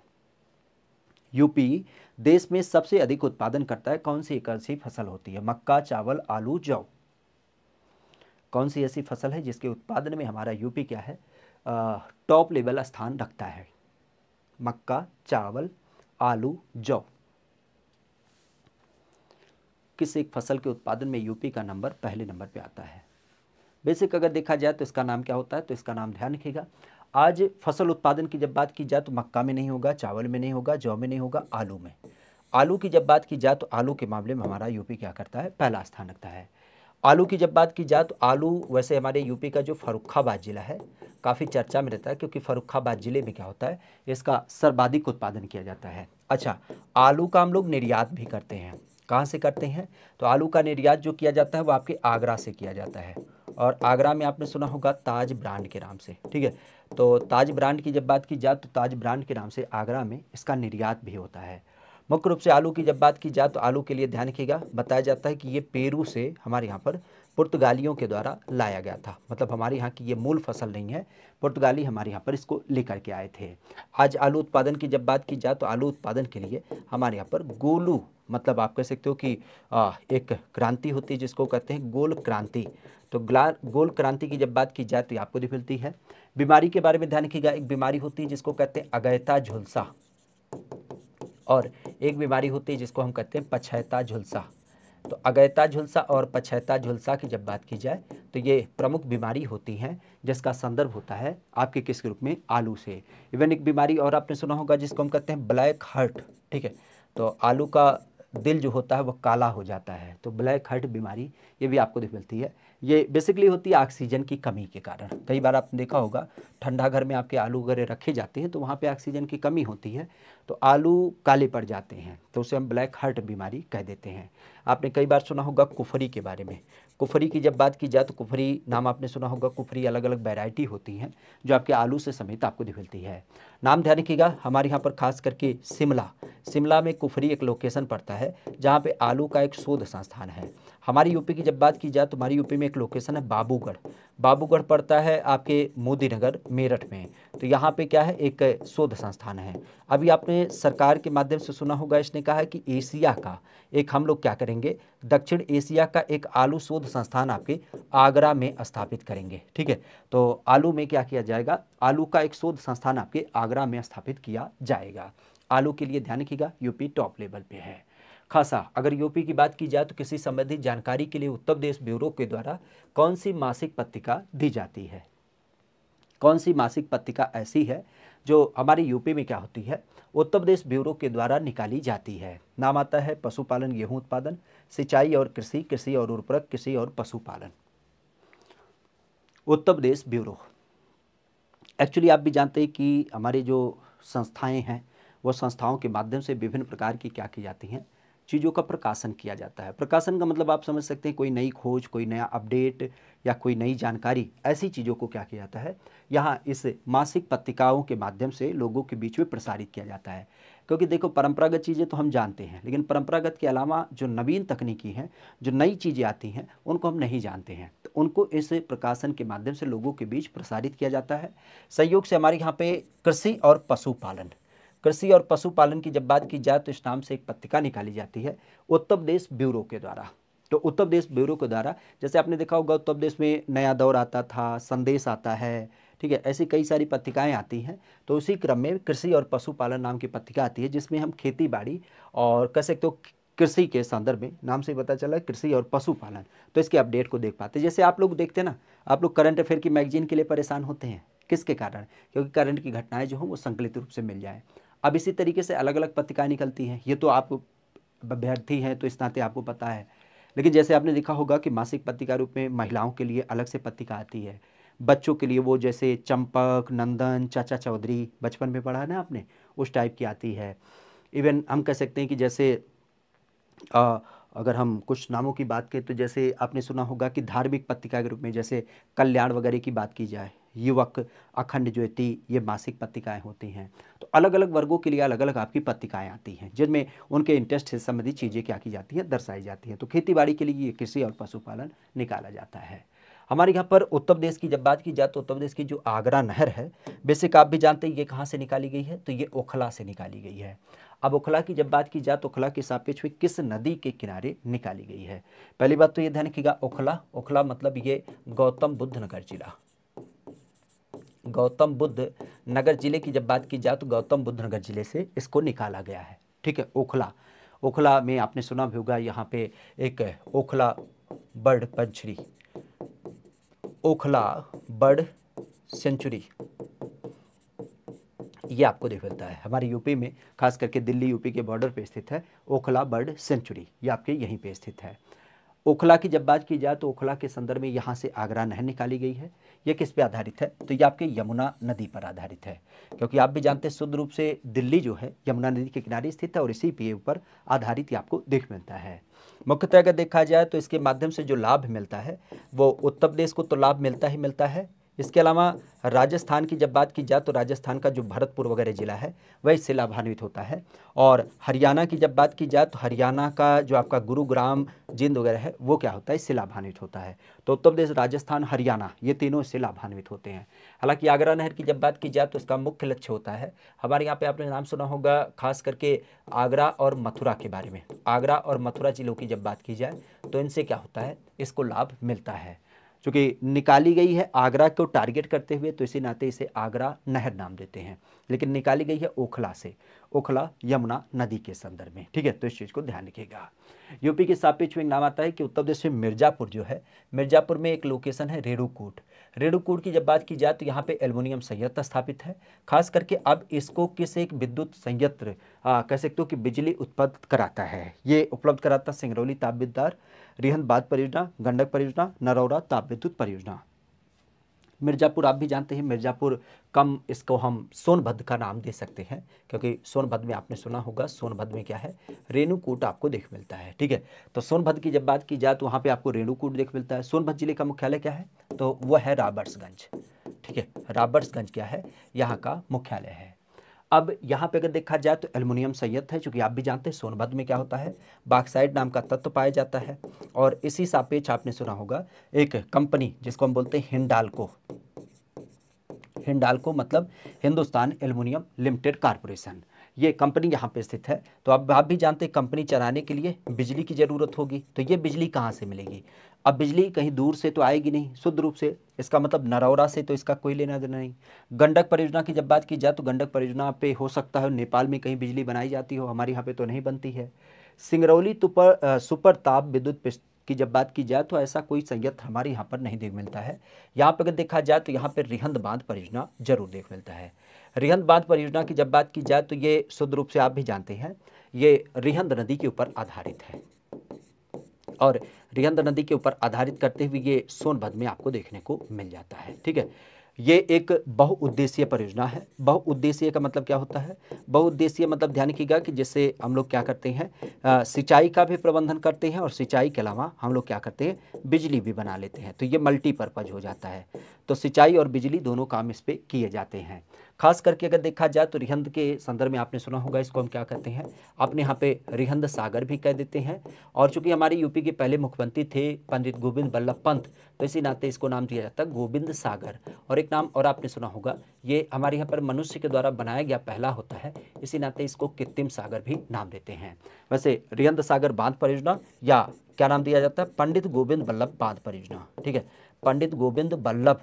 यूपी देश में सबसे अधिक उत्पादन करता है, कौन सी एक ऐसी फसल होती है, मक्का, चावल, आलू, जौ, कौन सी ऐसी फसल है जिसके उत्पादन में हमारा यूपी क्या है, टॉप लेवल स्थान रखता है, मक्का, चावल, आलू, जौ, किस एक फसल के उत्पादन में यूपी का नंबर पहले नंबर पे आता है। बेसिक अगर देखा जाए तो इसका नाम क्या होता है, तो इसका नाम ध्यान रखिएगा। आज फसल उत्पादन की जब बात की जाए तो मक्का में नहीं होगा, चावल में नहीं होगा, जौ में नहीं होगा, आलू में। आलू की जब बात की जाए तो आलू के मामले में हमारा यूपी क्या करता है, पहला स्थान रखता है। आलू की जब बात की जाए तो आलू, वैसे हमारे यूपी का जो फर्रुखाबाद ज़िला है काफ़ी चर्चा में रहता है, क्योंकि फर्रुखाबाद ज़िले में क्या होता है, इसका सर्वाधिक उत्पादन किया जाता है। अच्छा, आलू का हम लोग निर्यात भी करते हैं, कहाँ से करते हैं, तो आलू का निर्यात जो किया जाता है वो आपके आगरा से किया जाता है, और आगरा में आपने सुना होगा ताज ब्रांड के नाम से। ठीक है, तो ताज ब्रांड की जब बात की जाए तो ताज ब्रांड के नाम से आगरा में इसका निर्यात भी होता है। मुख्य रूप से आलू की जब बात की जाए तो आलू के लिए ध्यान रखिएगा, बताया जाता है कि ये पेरू से हमारे यहाँ पर पुर्तगालियों के द्वारा लाया गया था, मतलब हमारे यहाँ की ये मूल फसल नहीं है, पुर्तगाली हमारे यहाँ पर इसको लेकर के आए थे। आज आलू उत्पादन की जब बात की जाए तो आलू उत्पादन के लिए हमारे यहाँ पर गोलू, मतलब आप कह सकते हो कि आ, एक क्रांति होती है जिसको कहते हैं गोल क्रांति। तो गोल क्रांति की जब बात की जाए तो ये आपको दिख मिलती है। बीमारी के बारे में ध्यान रखिएगा, एक बीमारी होती है जिसको कहते हैं अगैता झुलसा, और एक बीमारी होती है जिसको हम कहते हैं पछैता झुलसा। तो अगैता झुलसा और पछैता झुलसा की जब बात की जाए तो ये प्रमुख बीमारी होती हैं जिसका संदर्भ होता है आपके किस रूप में, आलू से। इवन एक बीमारी और आपने सुना होगा जिसको हम कहते हैं ब्लैक हार्ट। ठीक है, तो आलू का दिल जो होता है वो काला हो जाता है, तो ब्लैक हार्ट बीमारी ये भी आपको दिख मिलती है। ये बेसिकली होती है ऑक्सीजन की कमी के कारण। कई बार आपने देखा होगा ठंडा घर में आपके आलू वगैरह रखे जाते हैं तो वहाँ पे ऑक्सीजन की कमी होती है तो आलू काले पड़ जाते हैं, तो उसे हम ब्लैक हार्ट बीमारी कह देते हैं। आपने कई बार सुना होगा कुफरी के बारे में। कुफरी की जब बात की जाए तो कुफरी नाम आपने सुना होगा। कुफरी अलग अलग वैरायटी होती हैं जो आपके आलू से समेत आपको दिखती है। नाम ध्यान रखिएगा, हमारे यहाँ पर खास करके शिमला शिमला में कुफरी एक लोकेशन पड़ता है जहाँ पे आलू का एक शोध संस्थान है। हमारी यूपी की जब बात की जाए तो हमारी यूपी में एक लोकेशन है बाबूगढ़। बाबूगढ़ पड़ता है आपके मोदीनगर मेरठ में, तो यहाँ पे क्या है एक शोध संस्थान है। अभी आपने सरकार के माध्यम से सुना होगा, इसने कहा है कि एशिया का एक हम लोग क्या करेंगे दक्षिण एशिया का एक आलू शोध संस्थान आपके आगरा में स्थापित करेंगे। ठीक है, तो आलू में क्या किया जाएगा, आलू का एक शोध संस्थान आपके आगरा में स्थापित किया जाएगा। आलू के लिए ध्यान रखिएगा यूपी टॉप लेवल पे है खासा। अगर यूपी की बात की जाए तो किसी संबंधित जानकारी के लिए उत्तर प्रदेश ब्यूरो के द्वारा कौन सी मासिक पत्रिका दी जाती है, कौन सी मासिक पत्रिका ऐसी है जो हमारे यूपी में क्या होती है उत्तर प्रदेश ब्यूरो के द्वारा निकाली जाती है। नाम आता है पशुपालन, गेहूं उत्पादन, सिंचाई और कृषि, कृषि और उर्वरक, कृषि और पशुपालन, उत्तर प्रदेश ब्यूरो। एक्चुअली आप भी जानते हैं कि हमारे जो संस्थाएं हैं वो संस्थाओं के माध्यम से विभिन्न प्रकार की क्या की जाती हैं चीज़ों का प्रकाशन किया जाता है। प्रकाशन का मतलब आप समझ सकते हैं कोई नई खोज, कोई नया अपडेट या कोई नई जानकारी, ऐसी चीज़ों को क्या किया जाता है यहाँ इस मासिक पत्रिकाओं के माध्यम से लोगों के बीच में प्रसारित किया जाता है। क्योंकि देखो परंपरागत चीज़ें तो हम जानते हैं, लेकिन परंपरागत के अलावा जो नवीन तकनीकी हैं, जो नई चीज़ें आती हैं उनको हम नहीं जानते हैं, तो उनको इस प्रकाशन के माध्यम से लोगों के बीच प्रसारित किया जाता है। सहयोग से हमारे यहाँ पे कृषि और पशुपालन, कृषि और पशुपालन की जब बात की जाए तो इस नाम से एक पत्रिका निकाली जाती है उत्तर प्रदेश ब्यूरो के द्वारा। तो उत्तर प्रदेश ब्यूरो के द्वारा जैसे आपने देखा होगा उत्तर प्रदेश में नया दौर आता था, संदेश आता है, ठीक है, ऐसी कई सारी पत्रिकाएं आती हैं। तो उसी क्रम में कृषि और पशुपालन नाम की पत्रिका आती है जिसमें हम खेती बाड़ी और कह सकते हो कृषि के संदर्भ में, नाम से पता चला कृषि और पशुपालन, तो इसके अपडेट को देख पाते हैं। जैसे आप लोग देखते हैं ना, आप लोग करंट अफेयर की मैगजीन के लिए परेशान होते हैं, किसके कारण, क्योंकि करंट की घटनाएँ जो हों वो संकलित रूप से मिल जाए। अब इसी तरीके से अलग अलग पत्रिकाएँ निकलती हैं, ये तो आपको अभ्यर्थी हैं तो इस नाते आपको पता है। लेकिन जैसे आपने देखा होगा कि मासिक पत्रिका रूप में महिलाओं के लिए अलग से पत्रिका आती है, बच्चों के लिए वो जैसे चंपक, नंदन, चाचा चौधरी बचपन में पढ़ा ना आपने, उस टाइप की आती है। इवन हम कह सकते हैं कि जैसे आ, अगर हम कुछ नामों की बात करें तो जैसे आपने सुना होगा कि धार्मिक पत्रिका के रूप में जैसे कल्याण वगैरह की बात की जाए, युवक, अखंड ज्योति, ये मासिक पत्रिकाएं होती हैं। तो अलग अलग वर्गों के लिए अलग अलग आपकी पत्रिकाएं आती हैं जिनमें उनके इंटरेस्ट से संबंधित चीज़ें क्या की जाती हैं दर्शाई जाती हैं। तो खेती बाड़ी के लिए कृषि और पशुपालन निकाला जाता है। हमारे यहाँ पर उत्तर प्रदेश की जब बात की जाए तो उत्तर प्रदेश की जो आगरा नहर है, बेसिक आप भी जानते हैं ये कहाँ से निकाली गई है, तो ये ओखला से निकाली गई है। अब ओखला की जब बात की जाए तो ओखला के सापेक्ष में किस नदी के किनारे निकाली गई है। पहली बात तो ये ध्यान रखिएगा ओखला, ओखला मतलब ये गौतम बुद्ध नगर जिला, गौतम बुद्ध नगर जिले की जब बात की जाए तो गौतम बुद्ध नगर जिले से इसको निकाला गया है। ठीक है, ओखला, ओखला में आपने सुना भी होगा यहाँ पे एक ओखला बर्ड पंछी, ओखला बर्ड सेंचुरी, ये आपको देख मिलता है हमारे यूपी में, खास करके दिल्ली यूपी के बॉर्डर पे स्थित है ओखला बर्ड सेंचुरी, ये आपके यहीं पे स्थित है। ओखला की जब बात की जाए तो ओखला के संदर्भ में यहाँ से आगरा नहर निकाली गई है। ये किस पे आधारित है, तो ये आपके यमुना नदी पर आधारित है, क्योंकि आप भी जानते हैं शुद्ध रूप से दिल्ली जो है यमुना नदी के किनारे स्थित है और इसी पे ऊपर आधारित ये आपको देख मिलता है। मुख्यतः अगर देखा जाए तो इसके माध्यम से जो लाभ मिलता है वो उत्तर प्रदेश को तो लाभ मिलता ही मिलता है। इसके अलावा राजस्थान की जब बात की जाए तो राजस्थान का जो भरतपुर वगैरह ज़िला है वह इससे लाभान्वित होता है। और हरियाणा की जब बात की जाए तो हरियाणा का जो आपका गुरुग्राम, जींद वगैरह है वो क्या होता है इससे लाभान्वित होता है। तो उत्तर प्रदेश, राजस्थान, हरियाणा ये तीनों इससे लाभान्वित होते हैं। हालांकि आगरा नहर की जब बात की जाए तो इसका मुख्य लक्ष्य होता है, हमारे यहाँ पर आपने नाम सुना होगा खास करके आगरा और मथुरा के बारे में, आगरा और मथुरा जिलों की जब बात की जाए तो इनसे क्या होता है इसको लाभ मिलता है। चूँकि निकाली गई है आगरा को टारगेट करते हुए, तो इसी नाते इसे आगरा नहर नाम देते हैं, लेकिन निकाली गई है ओखला से, ओखला यमुना नदी के संदर्भ में। ठीक है, तो इस चीज़ को ध्यान रखिएगा। यूपी के सापेक्ष में नाम आता है कि उत्तर प्रदेश में मिर्जापुर जो है, मिर्जापुर में एक लोकेशन है रेणुकूट। रेणुकूट की जब बात की जाए तो यहाँ पे एल्युमिनियम संयंत्र स्थापित है, खास करके अब इसको किस एक विद्युत संयंत्र कह सकते हो कि बिजली उत्पन्न कराता है, ये उपलब्ध कराता सिंगरौली ताप विद्युत, रिहन बांध परियोजना, गंडक परियोजना, नरौरा ताप विद्युत परियोजना। मिर्जापुर आप भी जानते हैं, मिर्जापुर कम इसको हम सोनभद्र का नाम दे सकते हैं, क्योंकि सोनभद्र में आपने सुना होगा, सोनभद्र में क्या है रेणुकूट आपको देख मिलता है। ठीक है, तो सोनभद्र की जब बात की जाए तो वहाँ पे आपको रेणुकूट देख मिलता है। सोनभद्र जिले का मुख्यालय क्या है, तो वह है रॉबर्ट्सगंज। ठीक है, रॉबर्ट्सगंज क्या है, यहाँ का मुख्यालय है। अब यहाँ पे अगर देखा जाए तो एल्युमिनियम संयंत्र है, चूँकि आप भी जानते हैं सोनभद्र में क्या होता है बॉक्साइट नाम का तत्व पाया जाता है, और इसी सापेक्ष आपने सुना होगा एक कंपनी जिसको हम बोलते हैं हिंडाल्को, हिंडाल्को मतलब हिंदुस्तान एल्युमिनियम लिमिटेड कॉरपोरेशन, ये कंपनी यहाँ पे स्थित है। तो अब आप भी जानते हैं कंपनी चलाने के लिए बिजली की ज़रूरत होगी, तो ये बिजली कहाँ से मिलेगी, अब बिजली कहीं दूर से तो आएगी नहीं शुद्ध रूप से, इसका मतलब नरौरा से तो इसका कोई लेना देना नहीं। गंडक परियोजना की जब बात की जाए तो गंडक परियोजना पे हो सकता है नेपाल में कहीं बिजली बनाई जाती हो, हमारे यहाँ पे तो नहीं बनती है। सिंगरौली तुपर सुपर ताप विद्युत की जब बात की जाए तो ऐसा कोई संयंत्र हमारे यहाँ पर नहीं देख मिलता है। यहाँ पर अगर देखा जाए तो यहाँ पर रिहंद बांध परियोजना जरूर देख मिलता है। रिहंद बांध परियोजना की जब बात की जाए तो ये शुद्ध रूप से आप भी जानते हैं ये रिहंद नदी के ऊपर आधारित है, और रिहंद नदी के ऊपर आधारित करते हुए ये सोनभद्र में आपको देखने को मिल जाता है। ठीक है, ये एक बहुउद्देशीय परियोजना है। बहुउद्देशीय का मतलब क्या होता है, बहुउद्देशीय मतलब ध्यान रखिएगा कि जैसे हम लोग क्या करते हैं सिंचाई का भी प्रबंधन करते हैं, और सिंचाई के अलावा हम लोग क्या करते हैं बिजली भी बना लेते हैं, तो ये मल्टीपर्पज़ हो जाता है। तो सिंचाई और बिजली दोनों काम इस पर किए जाते हैं। खास करके अगर देखा जाए तो रिहंद के संदर्भ में आपने सुना होगा इसको हम क्या करते हैं अपने यहाँ पे रिहंद सागर भी कह देते हैं, और चूंकि हमारे यूपी के पहले मुख्यमंत्री थे पंडित गोविंद वल्लभ पंत, तो इसी नाते इसको नाम दिया जाता है गोविंद सागर। और एक नाम और आपने सुना होगा, ये हमारे यहाँ पर मनुष्य के द्वारा बनाया गया पहला होता है, इसी नाते इसको कृत्रिम सागर भी नाम देते हैं। वैसे रिहंद सागर बांध परियोजना या क्या नाम दिया जाता है पंडित गोविंद वल्लभ बांध परियोजना। ठीक है, पंडित गोविंद वल्लभ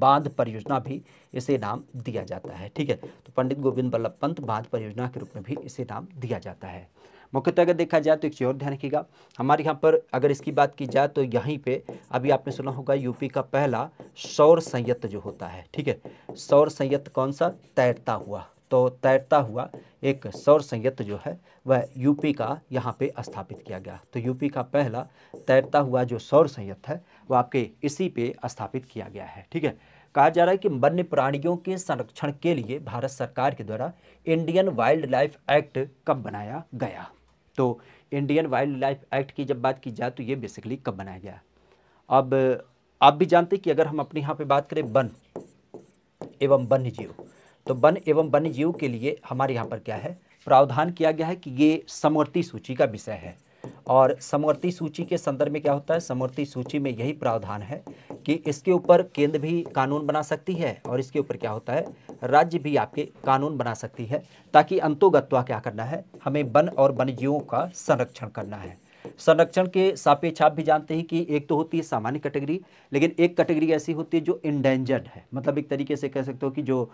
बांध परियोजना भी इसे नाम दिया जाता है। ठीक है, तो पंडित गोविंद वल्लभ पंत बांध परियोजना के रूप में भी इसे नाम दिया जाता है। मुख्यतः अगर देखा जाए तो एक चीज़ और ध्यान रखिएगा, हमारे यहाँ पर अगर इसकी बात की जाए तो यहीं पे अभी आपने सुना होगा यूपी का पहला सौर संयंत्र जो होता है। ठीक है, सौर संयंत्र कौन सा, तैरता हुआ, तो तैरता हुआ एक सौर संयंत्र जो है वह यूपी का यहाँ पे स्थापित किया गया। तो यूपी का पहला तैरता हुआ जो सौर संयंत्र है वह आपके इसी पे स्थापित किया गया है। ठीक है, कहा जा रहा है कि वन्य प्राणियों के संरक्षण के लिए भारत सरकार के द्वारा इंडियन वाइल्ड लाइफ एक्ट कब बनाया गया, तो इंडियन वाइल्ड लाइफ एक्ट की जब बात की जाए तो ये बेसिकली कब बनाया गया। अब आप भी जानते कि अगर हम अपने यहाँ पर बात करें वन एवं वन्य जीव, तो वन एवं वन्य जीव के लिए हमारे यहाँ पर क्या है प्रावधान किया गया है कि ये समवर्ती सूची का विषय है, और समवर्ती सूची के संदर्भ में क्या होता है, समवर्ती सूची में यही प्रावधान है कि इसके ऊपर केंद्र भी कानून बना सकती है, और इसके ऊपर क्या होता है राज्य भी आपके कानून बना सकती है, ताकि अंतोगत्वा क्या करना है हमें वन और वन्य जीवों का संरक्षण करना है। संरक्षण के सापेक्ष आप भी जानते हैं कि एक तो होती है सामान्य कैटेगरी, लेकिन एक कैटेगरी ऐसी होती है जो इंडेंजर्ड है, मतलब एक तरीके से कह सकते हो कि जो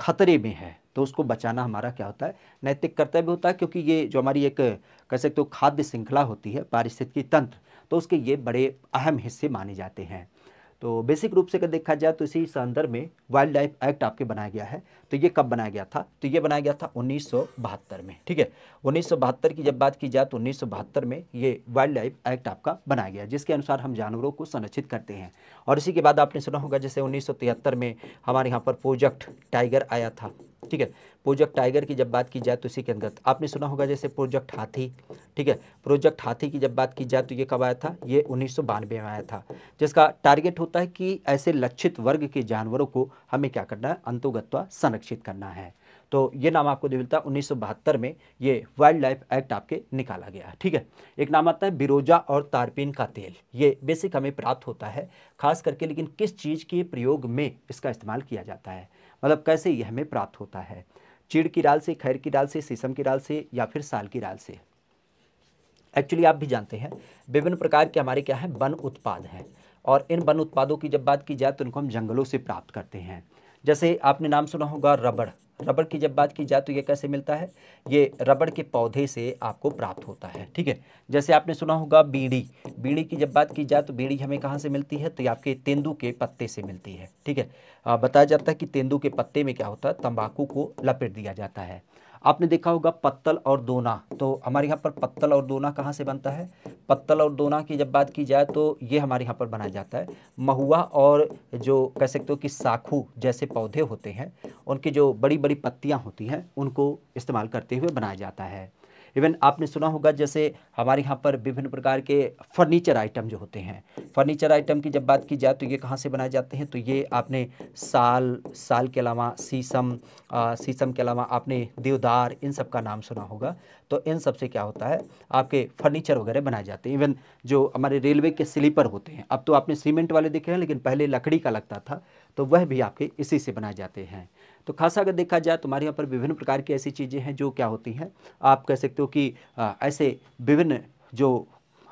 खतरे में है, तो उसको बचाना हमारा क्या होता है नैतिक कर्तव्य होता है, क्योंकि ये जो हमारी एक कह सकते हो खाद्य श्रृंखला होती है पारिस्थितिकी तंत्र, तो उसके ये बड़े अहम हिस्से माने जाते हैं। तो बेसिक रूप से अगर देखा जाए तो इसी संदर्भ में वाइल्ड लाइफ एक्ट आपके बनाया गया है। तो ये कब बनाया गया था, तो ये बनाया गया था उन्नीस सौ बहत्तर में। ठीक है, उन्नीस सौ बहत्तर की जब बात की जाए तो उन्नीस सौ बहत्तर में ये वाइल्ड लाइफ एक्ट आपका बनाया गया, जिसके अनुसार हम जानवरों को संरक्षित करते हैं। और इसी के बाद आपने सुना होगा जैसे उन्नीस सौ तिहत्तर में हमारे यहाँ पर प्रोजेक्ट टाइगर आया था। ठीक है, प्रोजेक्ट टाइगर की जब बात की जाए तो इसी के अंतर्गत आपने सुना होगा जैसे प्रोजेक्ट हाथी। ठीक है, प्रोजेक्ट हाथी की जब बात की जाए तो ये कब आया था, ये उन्नीस सौ बानवे में आया था, जिसका टारगेट होता है कि ऐसे लक्षित वर्ग के जानवरों को हमें क्या करना है अंतोगत्वा संरक्षित करना है। तो ये नाम आपको दे मिलता है उन्नीस सौ बहत्तर में ये वाइल्ड लाइफ एक्ट आपके निकाला गया। ठीक है, एक नाम आता है बिरोजा और तारपीन का तेल, ये बेसिक हमें प्राप्त होता है खास करके, लेकिन किस चीज़ के प्रयोग में इसका इस्तेमाल किया जाता है, मतलब कैसे यह हमें प्राप्त होता है, चीड़ की डाल से, खैर की डाल से, शीशम की डाल से, या फिर साल की डाल से। एक्चुअली आप भी जानते हैं विभिन्न प्रकार के हमारे क्या हैं वन उत्पाद हैं, और इन वन उत्पादों की जब बात की जाए तो इनको हम जंगलों से प्राप्त करते हैं। जैसे आपने नाम सुना होगा रबड़, रबड़ की जब बात की जाए तो ये कैसे मिलता है, ये रबड़ के पौधे से आपको प्राप्त होता है। ठीक है, जैसे आपने सुना होगा बीड़ी, बीड़ी की जब बात की जाए तो बीड़ी हमें कहाँ से मिलती है, तो ये आपके तेंदू के पत्ते से मिलती है। ठीक है, बताया जाता है कि तेंदू के पत्ते में क्या होता है, तंबाकू को लपेट दिया जाता है। आपने देखा होगा पत्तल और दोना, तो हमारे यहाँ पर पत्तल और दोना कहाँ से बनता है, पत्तल और दोना की जब बात की जाए तो ये हमारे यहाँ पर बनाया जाता है महुआ और जो कह सकते हो कि साखू जैसे पौधे होते हैं, उनकी जो बड़ी बड़ी पत्तियाँ होती हैं उनको इस्तेमाल करते हुए बनाया जाता है। इवन आपने सुना होगा जैसे हमारे यहाँ पर विभिन्न प्रकार के फर्नीचर आइटम जो होते हैं, फर्नीचर आइटम की जब बात की जाए तो ये कहाँ से बनाए जाते हैं, तो ये आपने साल, साल के अलावा शीशम, शीशम के अलावा आपने देवदार, इन सब का नाम सुना होगा। तो इन सब से क्या होता है आपके फर्नीचर वगैरह बनाए जाते हैं। इवन जो हमारे रेलवे के स्लीपर होते हैं, अब तो आपने सीमेंट वाले देखे हैं, लेकिन पहले लकड़ी का लगता था, तो वह भी आपके इसी से बनाए जाते हैं। तो खासा अगर देखा जाए तो हमारे यहाँ पर विभिन्न प्रकार की ऐसी चीज़ें हैं जो क्या होती हैं, आप कह सकते हो कि आ, ऐसे विभिन्न जो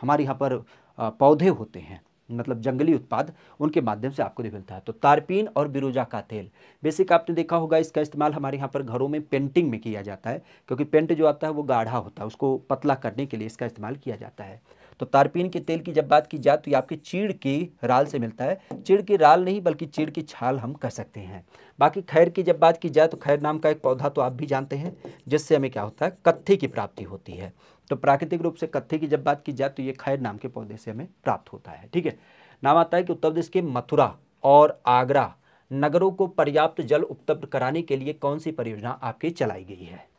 हमारे यहाँ पर आ, पौधे होते हैं, मतलब जंगली उत्पाद, उनके माध्यम से आपको मिलता है। तो तारपीन और बिरोजा का तेल, बेसिक आपने देखा होगा इसका इस्तेमाल हमारे यहाँ पर घरों में पेंटिंग में किया जाता है, क्योंकि पेंट जो आता है वो गाढ़ा होता है, उसको पतला करने के लिए इसका इस्तेमाल किया जाता है। तो तारपीन के तेल की जब बात की जाए तो ये आपकी चीड़ की राल से मिलता है, चीड़ की राल नहीं बल्कि चीड़ की छाल हम कह सकते हैं। बाकी खैर की जब बात की जाए तो खैर नाम का एक पौधा तो आप भी जानते हैं, जिससे हमें क्या होता है कत्थी की प्राप्ति होती है। तो प्राकृतिक रूप से कत्थी की जब बात की जाए तो ये खैर नाम के पौधे से हमें प्राप्त होता है। ठीक है, नाम आता है कि उत्तर प्रदेश के मथुरा और आगरा नगरों को पर्याप्त जल उपलब्ध कराने के लिए कौन सी परियोजना आपकी चलाई गई है।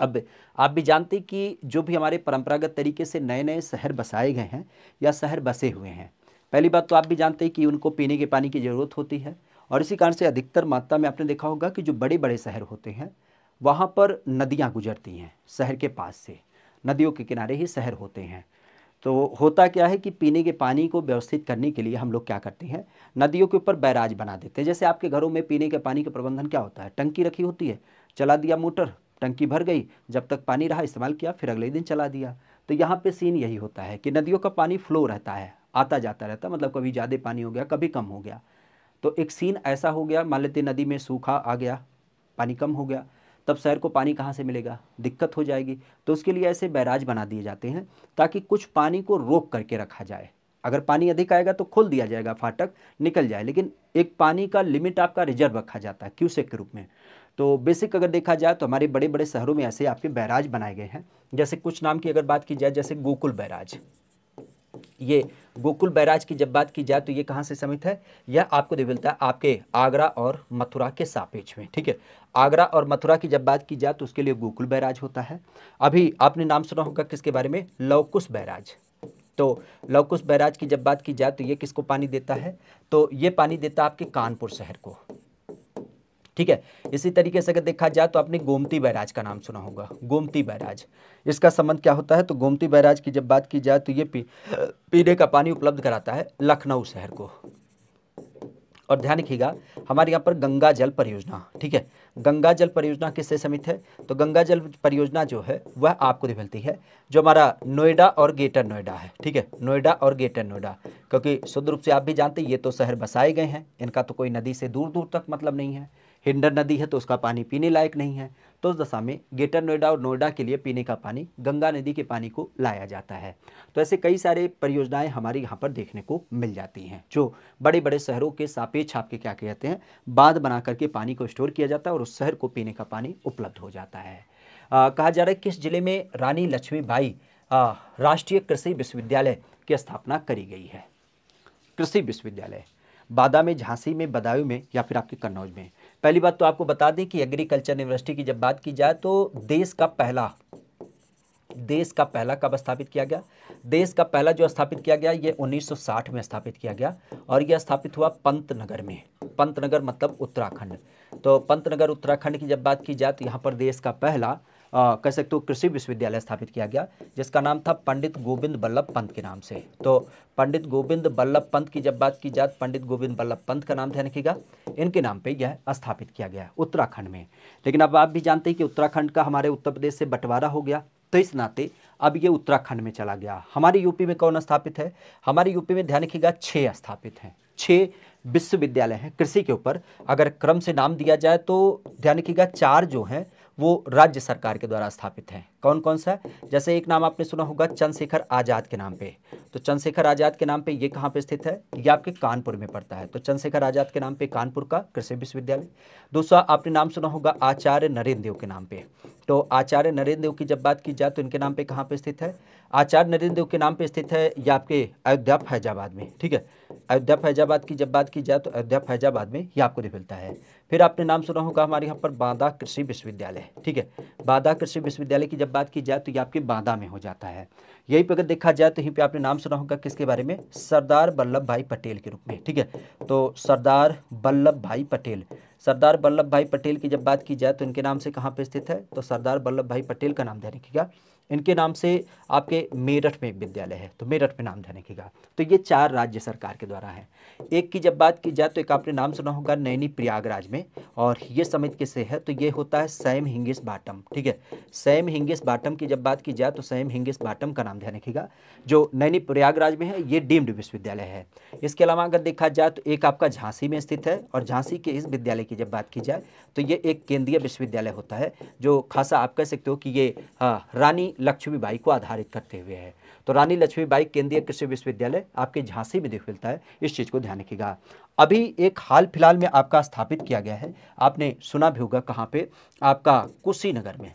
अब आप भी जानते हैं कि जो भी हमारे परंपरागत तरीके से नए नए शहर बसाए गए हैं या शहर बसे हुए हैं, पहली बात तो आप भी जानते हैं कि उनको पीने के पानी की ज़रूरत होती है, और इसी कारण से अधिकतर मात्रा में आपने देखा होगा कि जो बड़े बड़े शहर होते हैं वहाँ पर नदियाँ गुजरती हैं, शहर के पास से नदियों के किनारे ही शहर होते हैं। तो होता क्या है कि पीने के पानी को व्यवस्थित करने के लिए हम लोग क्या करते हैं, नदियों के ऊपर बैराज बना देते हैं। जैसे आपके घरों में पीने के पानी का प्रबंधन क्या होता है, टंकी रखी होती है, चला दिया मोटर, टंकी भर गई, जब तक पानी रहा इस्तेमाल किया, फिर अगले दिन चला दिया। तो यहाँ पे सीन यही होता है कि नदियों का पानी फ्लो रहता है, आता जाता रहता, मतलब कभी ज़्यादा पानी हो गया, कभी कम हो गया। तो एक सीन ऐसा हो गया, मान लेते नदी में सूखा आ गया, पानी कम हो गया, तब शहर को पानी कहाँ से मिलेगा, दिक्कत हो जाएगी। तो उसके लिए ऐसे बैराज बना दिए जाते हैं ताकि कुछ पानी को रोक करके रखा जाए। अगर पानी अधिक आएगा तो खोल दिया जाएगा, फाटक निकल जाए, लेकिन एक पानी का लिमिट आपका रिजर्व रखा जाता है क्यूसेक के रूप में। तो बेसिक अगर देखा जाए तो हमारे बड़े बड़े शहरों में ऐसे आपके बैराज बनाए गए हैं। जैसे कुछ नाम की अगर बात की जाए, जैसे गोकुल बैराज, ये गोकुल बैराज की जब बात की जाए तो ये कहाँ से समित है, यह आपको मिलता है आपके आगरा और मथुरा के सापेक्ष में। ठीक है, आगरा और मथुरा की जब बात की जाए तो उसके लिए गोकुल बैराज होता है। अभी आपने नाम सुना होगा किसके बारे में, लौकुश बैराज। तो लौकुश बैराज की जब बात की जाए तो ये किसको पानी देता है, तो ये पानी देता है आपके कानपुर शहर को। ठीक है, इसी तरीके से अगर देखा जाए तो आपने गोमती बैराज का नाम सुना होगा, गोमती बैराज, इसका संबंध क्या होता है, तो गोमती बैराज की जब बात की जाए तो ये पी, पीने का पानी उपलब्ध कराता है लखनऊ शहर को। और ध्यान रखिएगा हमारे यहाँ पर गंगा जल परियोजना, ठीक है, गंगा जल परियोजना किससे समित है, तो गंगा जल परियोजना जो है वह आपको मिलती है जो हमारा नोएडा और ग्रेटर नोएडा है। ठीक है, नोएडा और ग्रेटर नोएडा, क्योंकि शुद्ध रूप से आप भी जानते हैं ये तो शहर बसाए गए हैं, इनका तो कोई नदी से दूर दूर तक मतलब नहीं है। हिंडर नदी है तो उसका पानी पीने लायक नहीं है, तो उस दशा में ग्रेटर नोएडा और नोएडा के लिए पीने का पानी गंगा नदी के पानी को लाया जाता है। तो ऐसे कई सारे परियोजनाएं हमारे यहाँ पर देखने को मिल जाती हैं, जो बड़े बड़े शहरों के सापेक्ष आपके क्या कहते हैं बांध बना करके पानी को स्टोर किया जाता है और उस शहर को पीने का पानी उपलब्ध हो जाता है। आ, कहा जा रहा है किस जिले में रानी लक्ष्मीबाई राष्ट्रीय कृषि विश्वविद्यालय की स्थापना करी गई है, कृषि विश्वविद्यालय बादा में, झांसी में, बदायूं में, या फिर आपके कन्नौज में। पहली बात तो आपको बता दें कि एग्रीकल्चर यूनिवर्सिटी की जब बात की जाए तो देश का पहला देश का पहला कब स्थापित किया गया, देश का पहला जो स्थापित किया गया ये उन्नीस सौ साठ में स्थापित किया गया, और यह स्थापित हुआ पंतनगर में। पंतनगर मतलब उत्तराखंड, तो पंतनगर उत्तराखंड की जब बात की जाए तो यहाँ पर देश का पहला आ, कह सकते हो कृषि विश्वविद्यालय स्थापित किया गया, जिसका नाम था पंडित गोविंद बल्लभ पंत के नाम से। तो पंडित गोविंद बल्लभ पंत की जब बात की जाए, पंडित गोविंद बल्लभ पंत का नाम ध्यान रखिएगा, इनके नाम पे यह स्थापित किया गया उत्तराखंड में। लेकिन अब आप भी जानते हैं कि उत्तराखंड का हमारे उत्तर प्रदेश से बंटवारा हो गया, तो इस नाते अब ये उत्तराखंड में चला गया। हमारे यूपी में कौन स्थापित है? हमारे यूपी में ध्यान रखिएगा छः स्थापित हैं, छः विश्वविद्यालय हैं कृषि के ऊपर। अगर क्रम से नाम दिया जाए तो ध्यान रखिएगा चार जो हैं वो राज्य सरकार के द्वारा स्थापित हैं। कौन कौन सा? जैसे एक नाम आपने सुना होगा चंद्रशेखर आज़ाद के नाम पे। तो चंद्रशेखर आज़ाद के नाम पे ये कहाँ पे स्थित है? ये आपके कानपुर में पड़ता है। तो चंद्रशेखर आज़ाद के नाम पे कानपुर का कृषि विश्वविद्यालय। दूसरा आपने नाम सुना होगा आचार्य नरेंद्र देव के नाम पे। तो आचार्य नरेंद्र देव की जब बात की जाए तो इनके नाम पे कहाँ पे स्थित है? आचार्य नरेंद्र देव के नाम पे स्थित है ये आपके अयोध्या फैजाबाद में। ठीक है, अयोध्या फैजाबाद की जब बात की जाए तो अयोध्या फैजाबाद में ये आपको मिलता है। फिर आपने नाम सुना होगा हमारे यहाँ पर बांदा कृषि विश्वविद्यालय। ठीक है, बांदा कृषि विश्वविद्यालय की जब बात की जाए तो ये आपके बांदा में हो जाता है। यहीं पर अगर देखा जाए तो यहीं पे आपने नाम सुना होगा किसके बारे में? सरदार वल्लभ भाई पटेल के रूप में। ठीक है, तो सरदार वल्लभ भाई पटेल, सरदार वल्लभ भाई पटेल की जब बात की जाए तो इनके नाम से कहाँ पे स्थित है? तो सरदार वल्लभ भाई पटेल का नाम ध्यान रखिएगा। इनके नाम से आपके मेरठ में एक विद्यालय है, तो मेरठ में नाम ध्यान रखिएगा। तो ये चार राज्य सरकार के द्वारा है। एक की जब बात की जाए तो एक आपने नाम सुना होगा नैनी प्रयागराज में, और ये समिति किससे है? तो ये होता है सैम हिंगिस बाटम। ठीक है, सैम हिंगिस बाटम की जब बात की जाए तो सैम हिंगिस बाटम का नाम ध्यान रखिएगा जो नैनी प्रयागराज में है, ये डीम्ड विश्वविद्यालय है। इसके अलावा अगर देखा जाए तो एक आपका झांसी में स्थित है, और झांसी के इस विद्यालय की जब बात की जाए तो ये एक केंद्रीय विश्वविद्यालय होता है जो खासा आप कह सकते हो कि ये रानी लक्ष्मीबाई को आधारित करते हुए है। तो रानी लक्ष्मीबाई केंद्रीय कृषि विश्वविद्यालय आपके झांसी में देख मिलता है, इस चीज को ध्यान रखिएगा। अभी एक हाल फिलहाल में आपका स्थापित किया गया है, आपने सुना भी होगा कहाँ पे? आपका कुशीनगर में।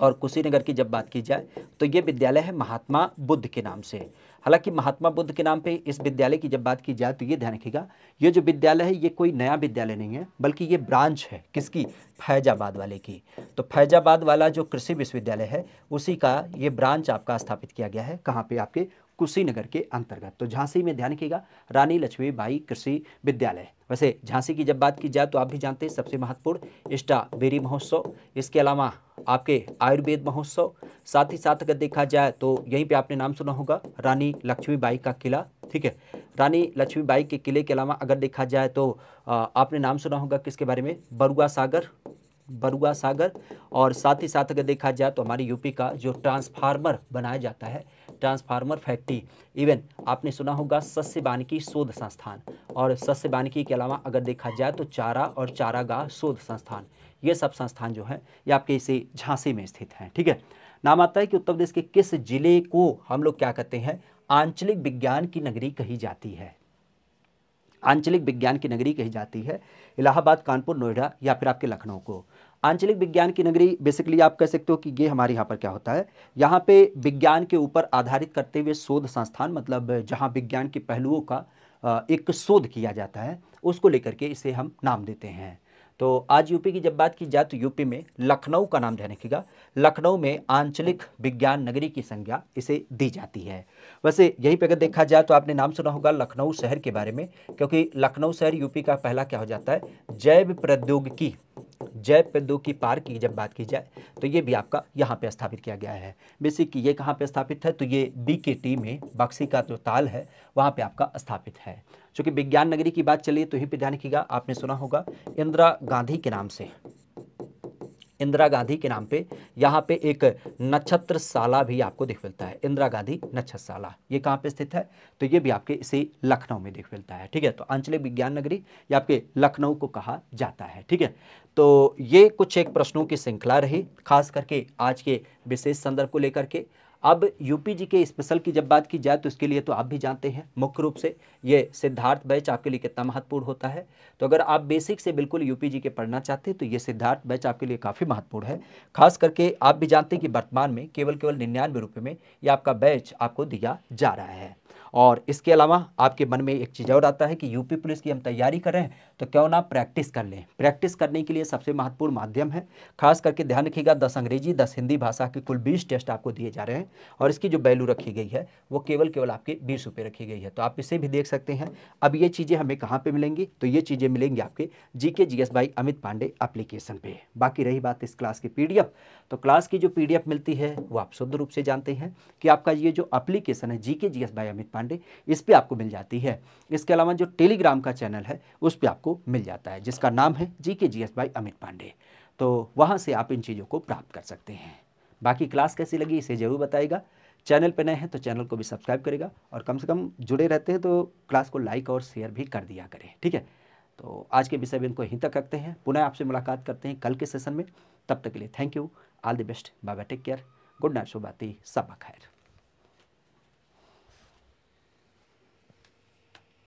और कुशीनगर की जब बात की जाए तो ये विद्यालय है महात्मा बुद्ध के नाम से। हालांकि महात्मा बुद्ध के नाम पे इस विद्यालय की जब बात की जाए तो ये ध्यान रखिएगा ये जो विद्यालय है ये कोई नया विद्यालय नहीं है, बल्कि ये ब्रांच है किसकी? फैजाबाद वाले की। तो फैजाबाद वाला जो कृषि विश्वविद्यालय है उसी का ये ब्रांच आपका स्थापित किया गया है कहाँ पे? आपके कुशीनगर के अंतर्गत। तो झांसी में ध्यान रखिएगा रानी लक्ष्मीबाई कृषि विद्यालय। वैसे झांसी की जब बात की जाए तो आप भी जानते हैं सबसे महत्वपूर्ण स्ट्रॉबेरी महोत्सव, इसके अलावा आपके आयुर्वेद महोत्सव, साथ ही साथ अगर देखा जाए तो यहीं पे आपने नाम सुना होगा रानी लक्ष्मीबाई का किला। ठीक है, रानी लक्ष्मीबाई के किले के अलावा अगर देखा जाए तो आपने नाम सुना होगा किसके बारे में? बरुआ सागर, बरुआ सागर। और साथ ही साथ अगर देखा जाए तो हमारे यूपी का जो ट्रांसफार्मर बनाया जाता है, ट्रांसफार्मर फैक्ट्री, इवन आपने सुना होगा सस्य वानिकी शोध संस्थान। और सस्य वानिकी के अलावा अगर देखा जाए तो चारा और चारागाह शोध संस्थान, ये सब संस्थान जो है ये आपके इसी झांसी में स्थित हैं। ठीक है, नाम आता है कि उत्तर प्रदेश के किस जिले को हम लोग क्या कहते हैं? आंचलिक विज्ञान की नगरी कही जाती है, आंचलिक विज्ञान की नगरी कही जाती है। इलाहाबाद, कानपुर, नोएडा या फिर आपके लखनऊ को आंचलिक विज्ञान की नगरी बेसिकली आप कह सकते हो कि ये हमारे यहाँ पर क्या होता है, यहाँ पे विज्ञान के ऊपर आधारित करते हुए शोध संस्थान, मतलब जहाँ विज्ञान के पहलुओं का एक शोध किया जाता है उसको लेकर के इसे हम नाम देते हैं। तो आज यूपी की जब बात की जाए तो यूपी में लखनऊ का नाम ध्यान रखिएगा, लखनऊ में आंचलिक विज्ञान नगरी की संज्ञा इसे दी जाती है। वैसे यहीं पे अगर देखा जाए तो आपने नाम सुना होगा लखनऊ शहर के बारे में, क्योंकि लखनऊ शहर यूपी का पहला क्या हो जाता है? जैव प्रौद्योगिकी, जैव प्रौद्योगिकी पार्क की जब बात की जाए तो ये भी आपका यहाँ पे स्थापित किया गया है। बेसिकली ये कहाँ पे स्थापित है? तो ये बीकेटी में, बक्सी का जो ताल है वहाँ पे आपका स्थापित है। चूँकि विज्ञान नगरी की बात चलिए तो यहीं पे ध्यान रखिएगा आपने सुना होगा इंदिरा गांधी के नाम से, इंदिरा गांधी के नाम पे यहाँ पे एक नक्षत्रशाला भी आपको देख मिलता है। इंदिरा गांधी नक्षत्रशाला ये कहाँ पे स्थित है? तो ये भी आपके इसी लखनऊ में देख मिलता है। ठीक है, तो आंचलिक विज्ञान नगरी ये आपके लखनऊ को कहा जाता है। ठीक है, तो ये कुछ एक प्रश्नों की श्रृंखला रही खास करके आज के विशेष संदर्भ को लेकर के। अब यूपी जी के स्पेशल की जब बात की जाए तो इसके लिए तो आप भी जानते हैं मुख्य रूप से ये सिद्धार्थ बैच आपके लिए कितना महत्वपूर्ण होता है। तो अगर आप बेसिक से बिल्कुल यूपी जी के पढ़ना चाहते हैं तो ये सिद्धार्थ बैच आपके लिए काफ़ी महत्वपूर्ण है। खास करके आप भी जानते हैं कि वर्तमान में केवल केवल निन्यानवे रुपये में ये आपका बैच आपको दिया जा रहा है। और इसके अलावा आपके मन में एक चीज़ और आता है कि यूपी पुलिस की हम तैयारी कर रहे हैं तो क्यों ना प्रैक्टिस कर लें। प्रैक्टिस करने के लिए सबसे महत्वपूर्ण माध्यम है, खास करके ध्यान रखिएगा दस अंग्रेजी दस हिंदी भाषा के कुल बीस टेस्ट आपको दिए जा रहे हैं, और इसकी जो वैल्यू रखी गई है वो केवल केवल आपके बीस रुपये रखी गई है। तो आप इसे भी देख सकते हैं। अब ये चीज़ें हमें कहाँ पर मिलेंगी? तो ये चीज़ें मिलेंगी आपके G K G S by Amit Pandey application पर। बाकी रही बात इस क्लास की पी डी एफ, तो क्लास की जो पी डी एफ मिलती है वो आप शुद्ध रूप से जानते हैं कि आपका ये जो एप्लीकेशन है G K G S by Amit Pandey, इस पे आपको मिल जाती है। इसके अलावा जो टेलीग्राम का चैनल है उस पे आपको मिल जाता है जिसका नाम है GK GS by Amit Pandey. तो वहां से आप इन चीज़ों को प्राप्त कर सकते हैं। बाकी क्लास कैसी लगी इसे ज़रूर बताइएगा। चैनल पर नए हैं तो चैनल को भी सब्सक्राइब करेगा और कम से कम जुड़े रहते हैं तो क्लास को लाइक और शेयर भी कर दिया करें, ठीक है। तो आज के विषय में इनको यहीं तक रखते हैं, पुनः आपसे मुलाकात करते हैं कल के सेशन में। तब तक के लिए thank you, all the best, bye bye, take care, good night, शुभ रात्रि, सब खैर।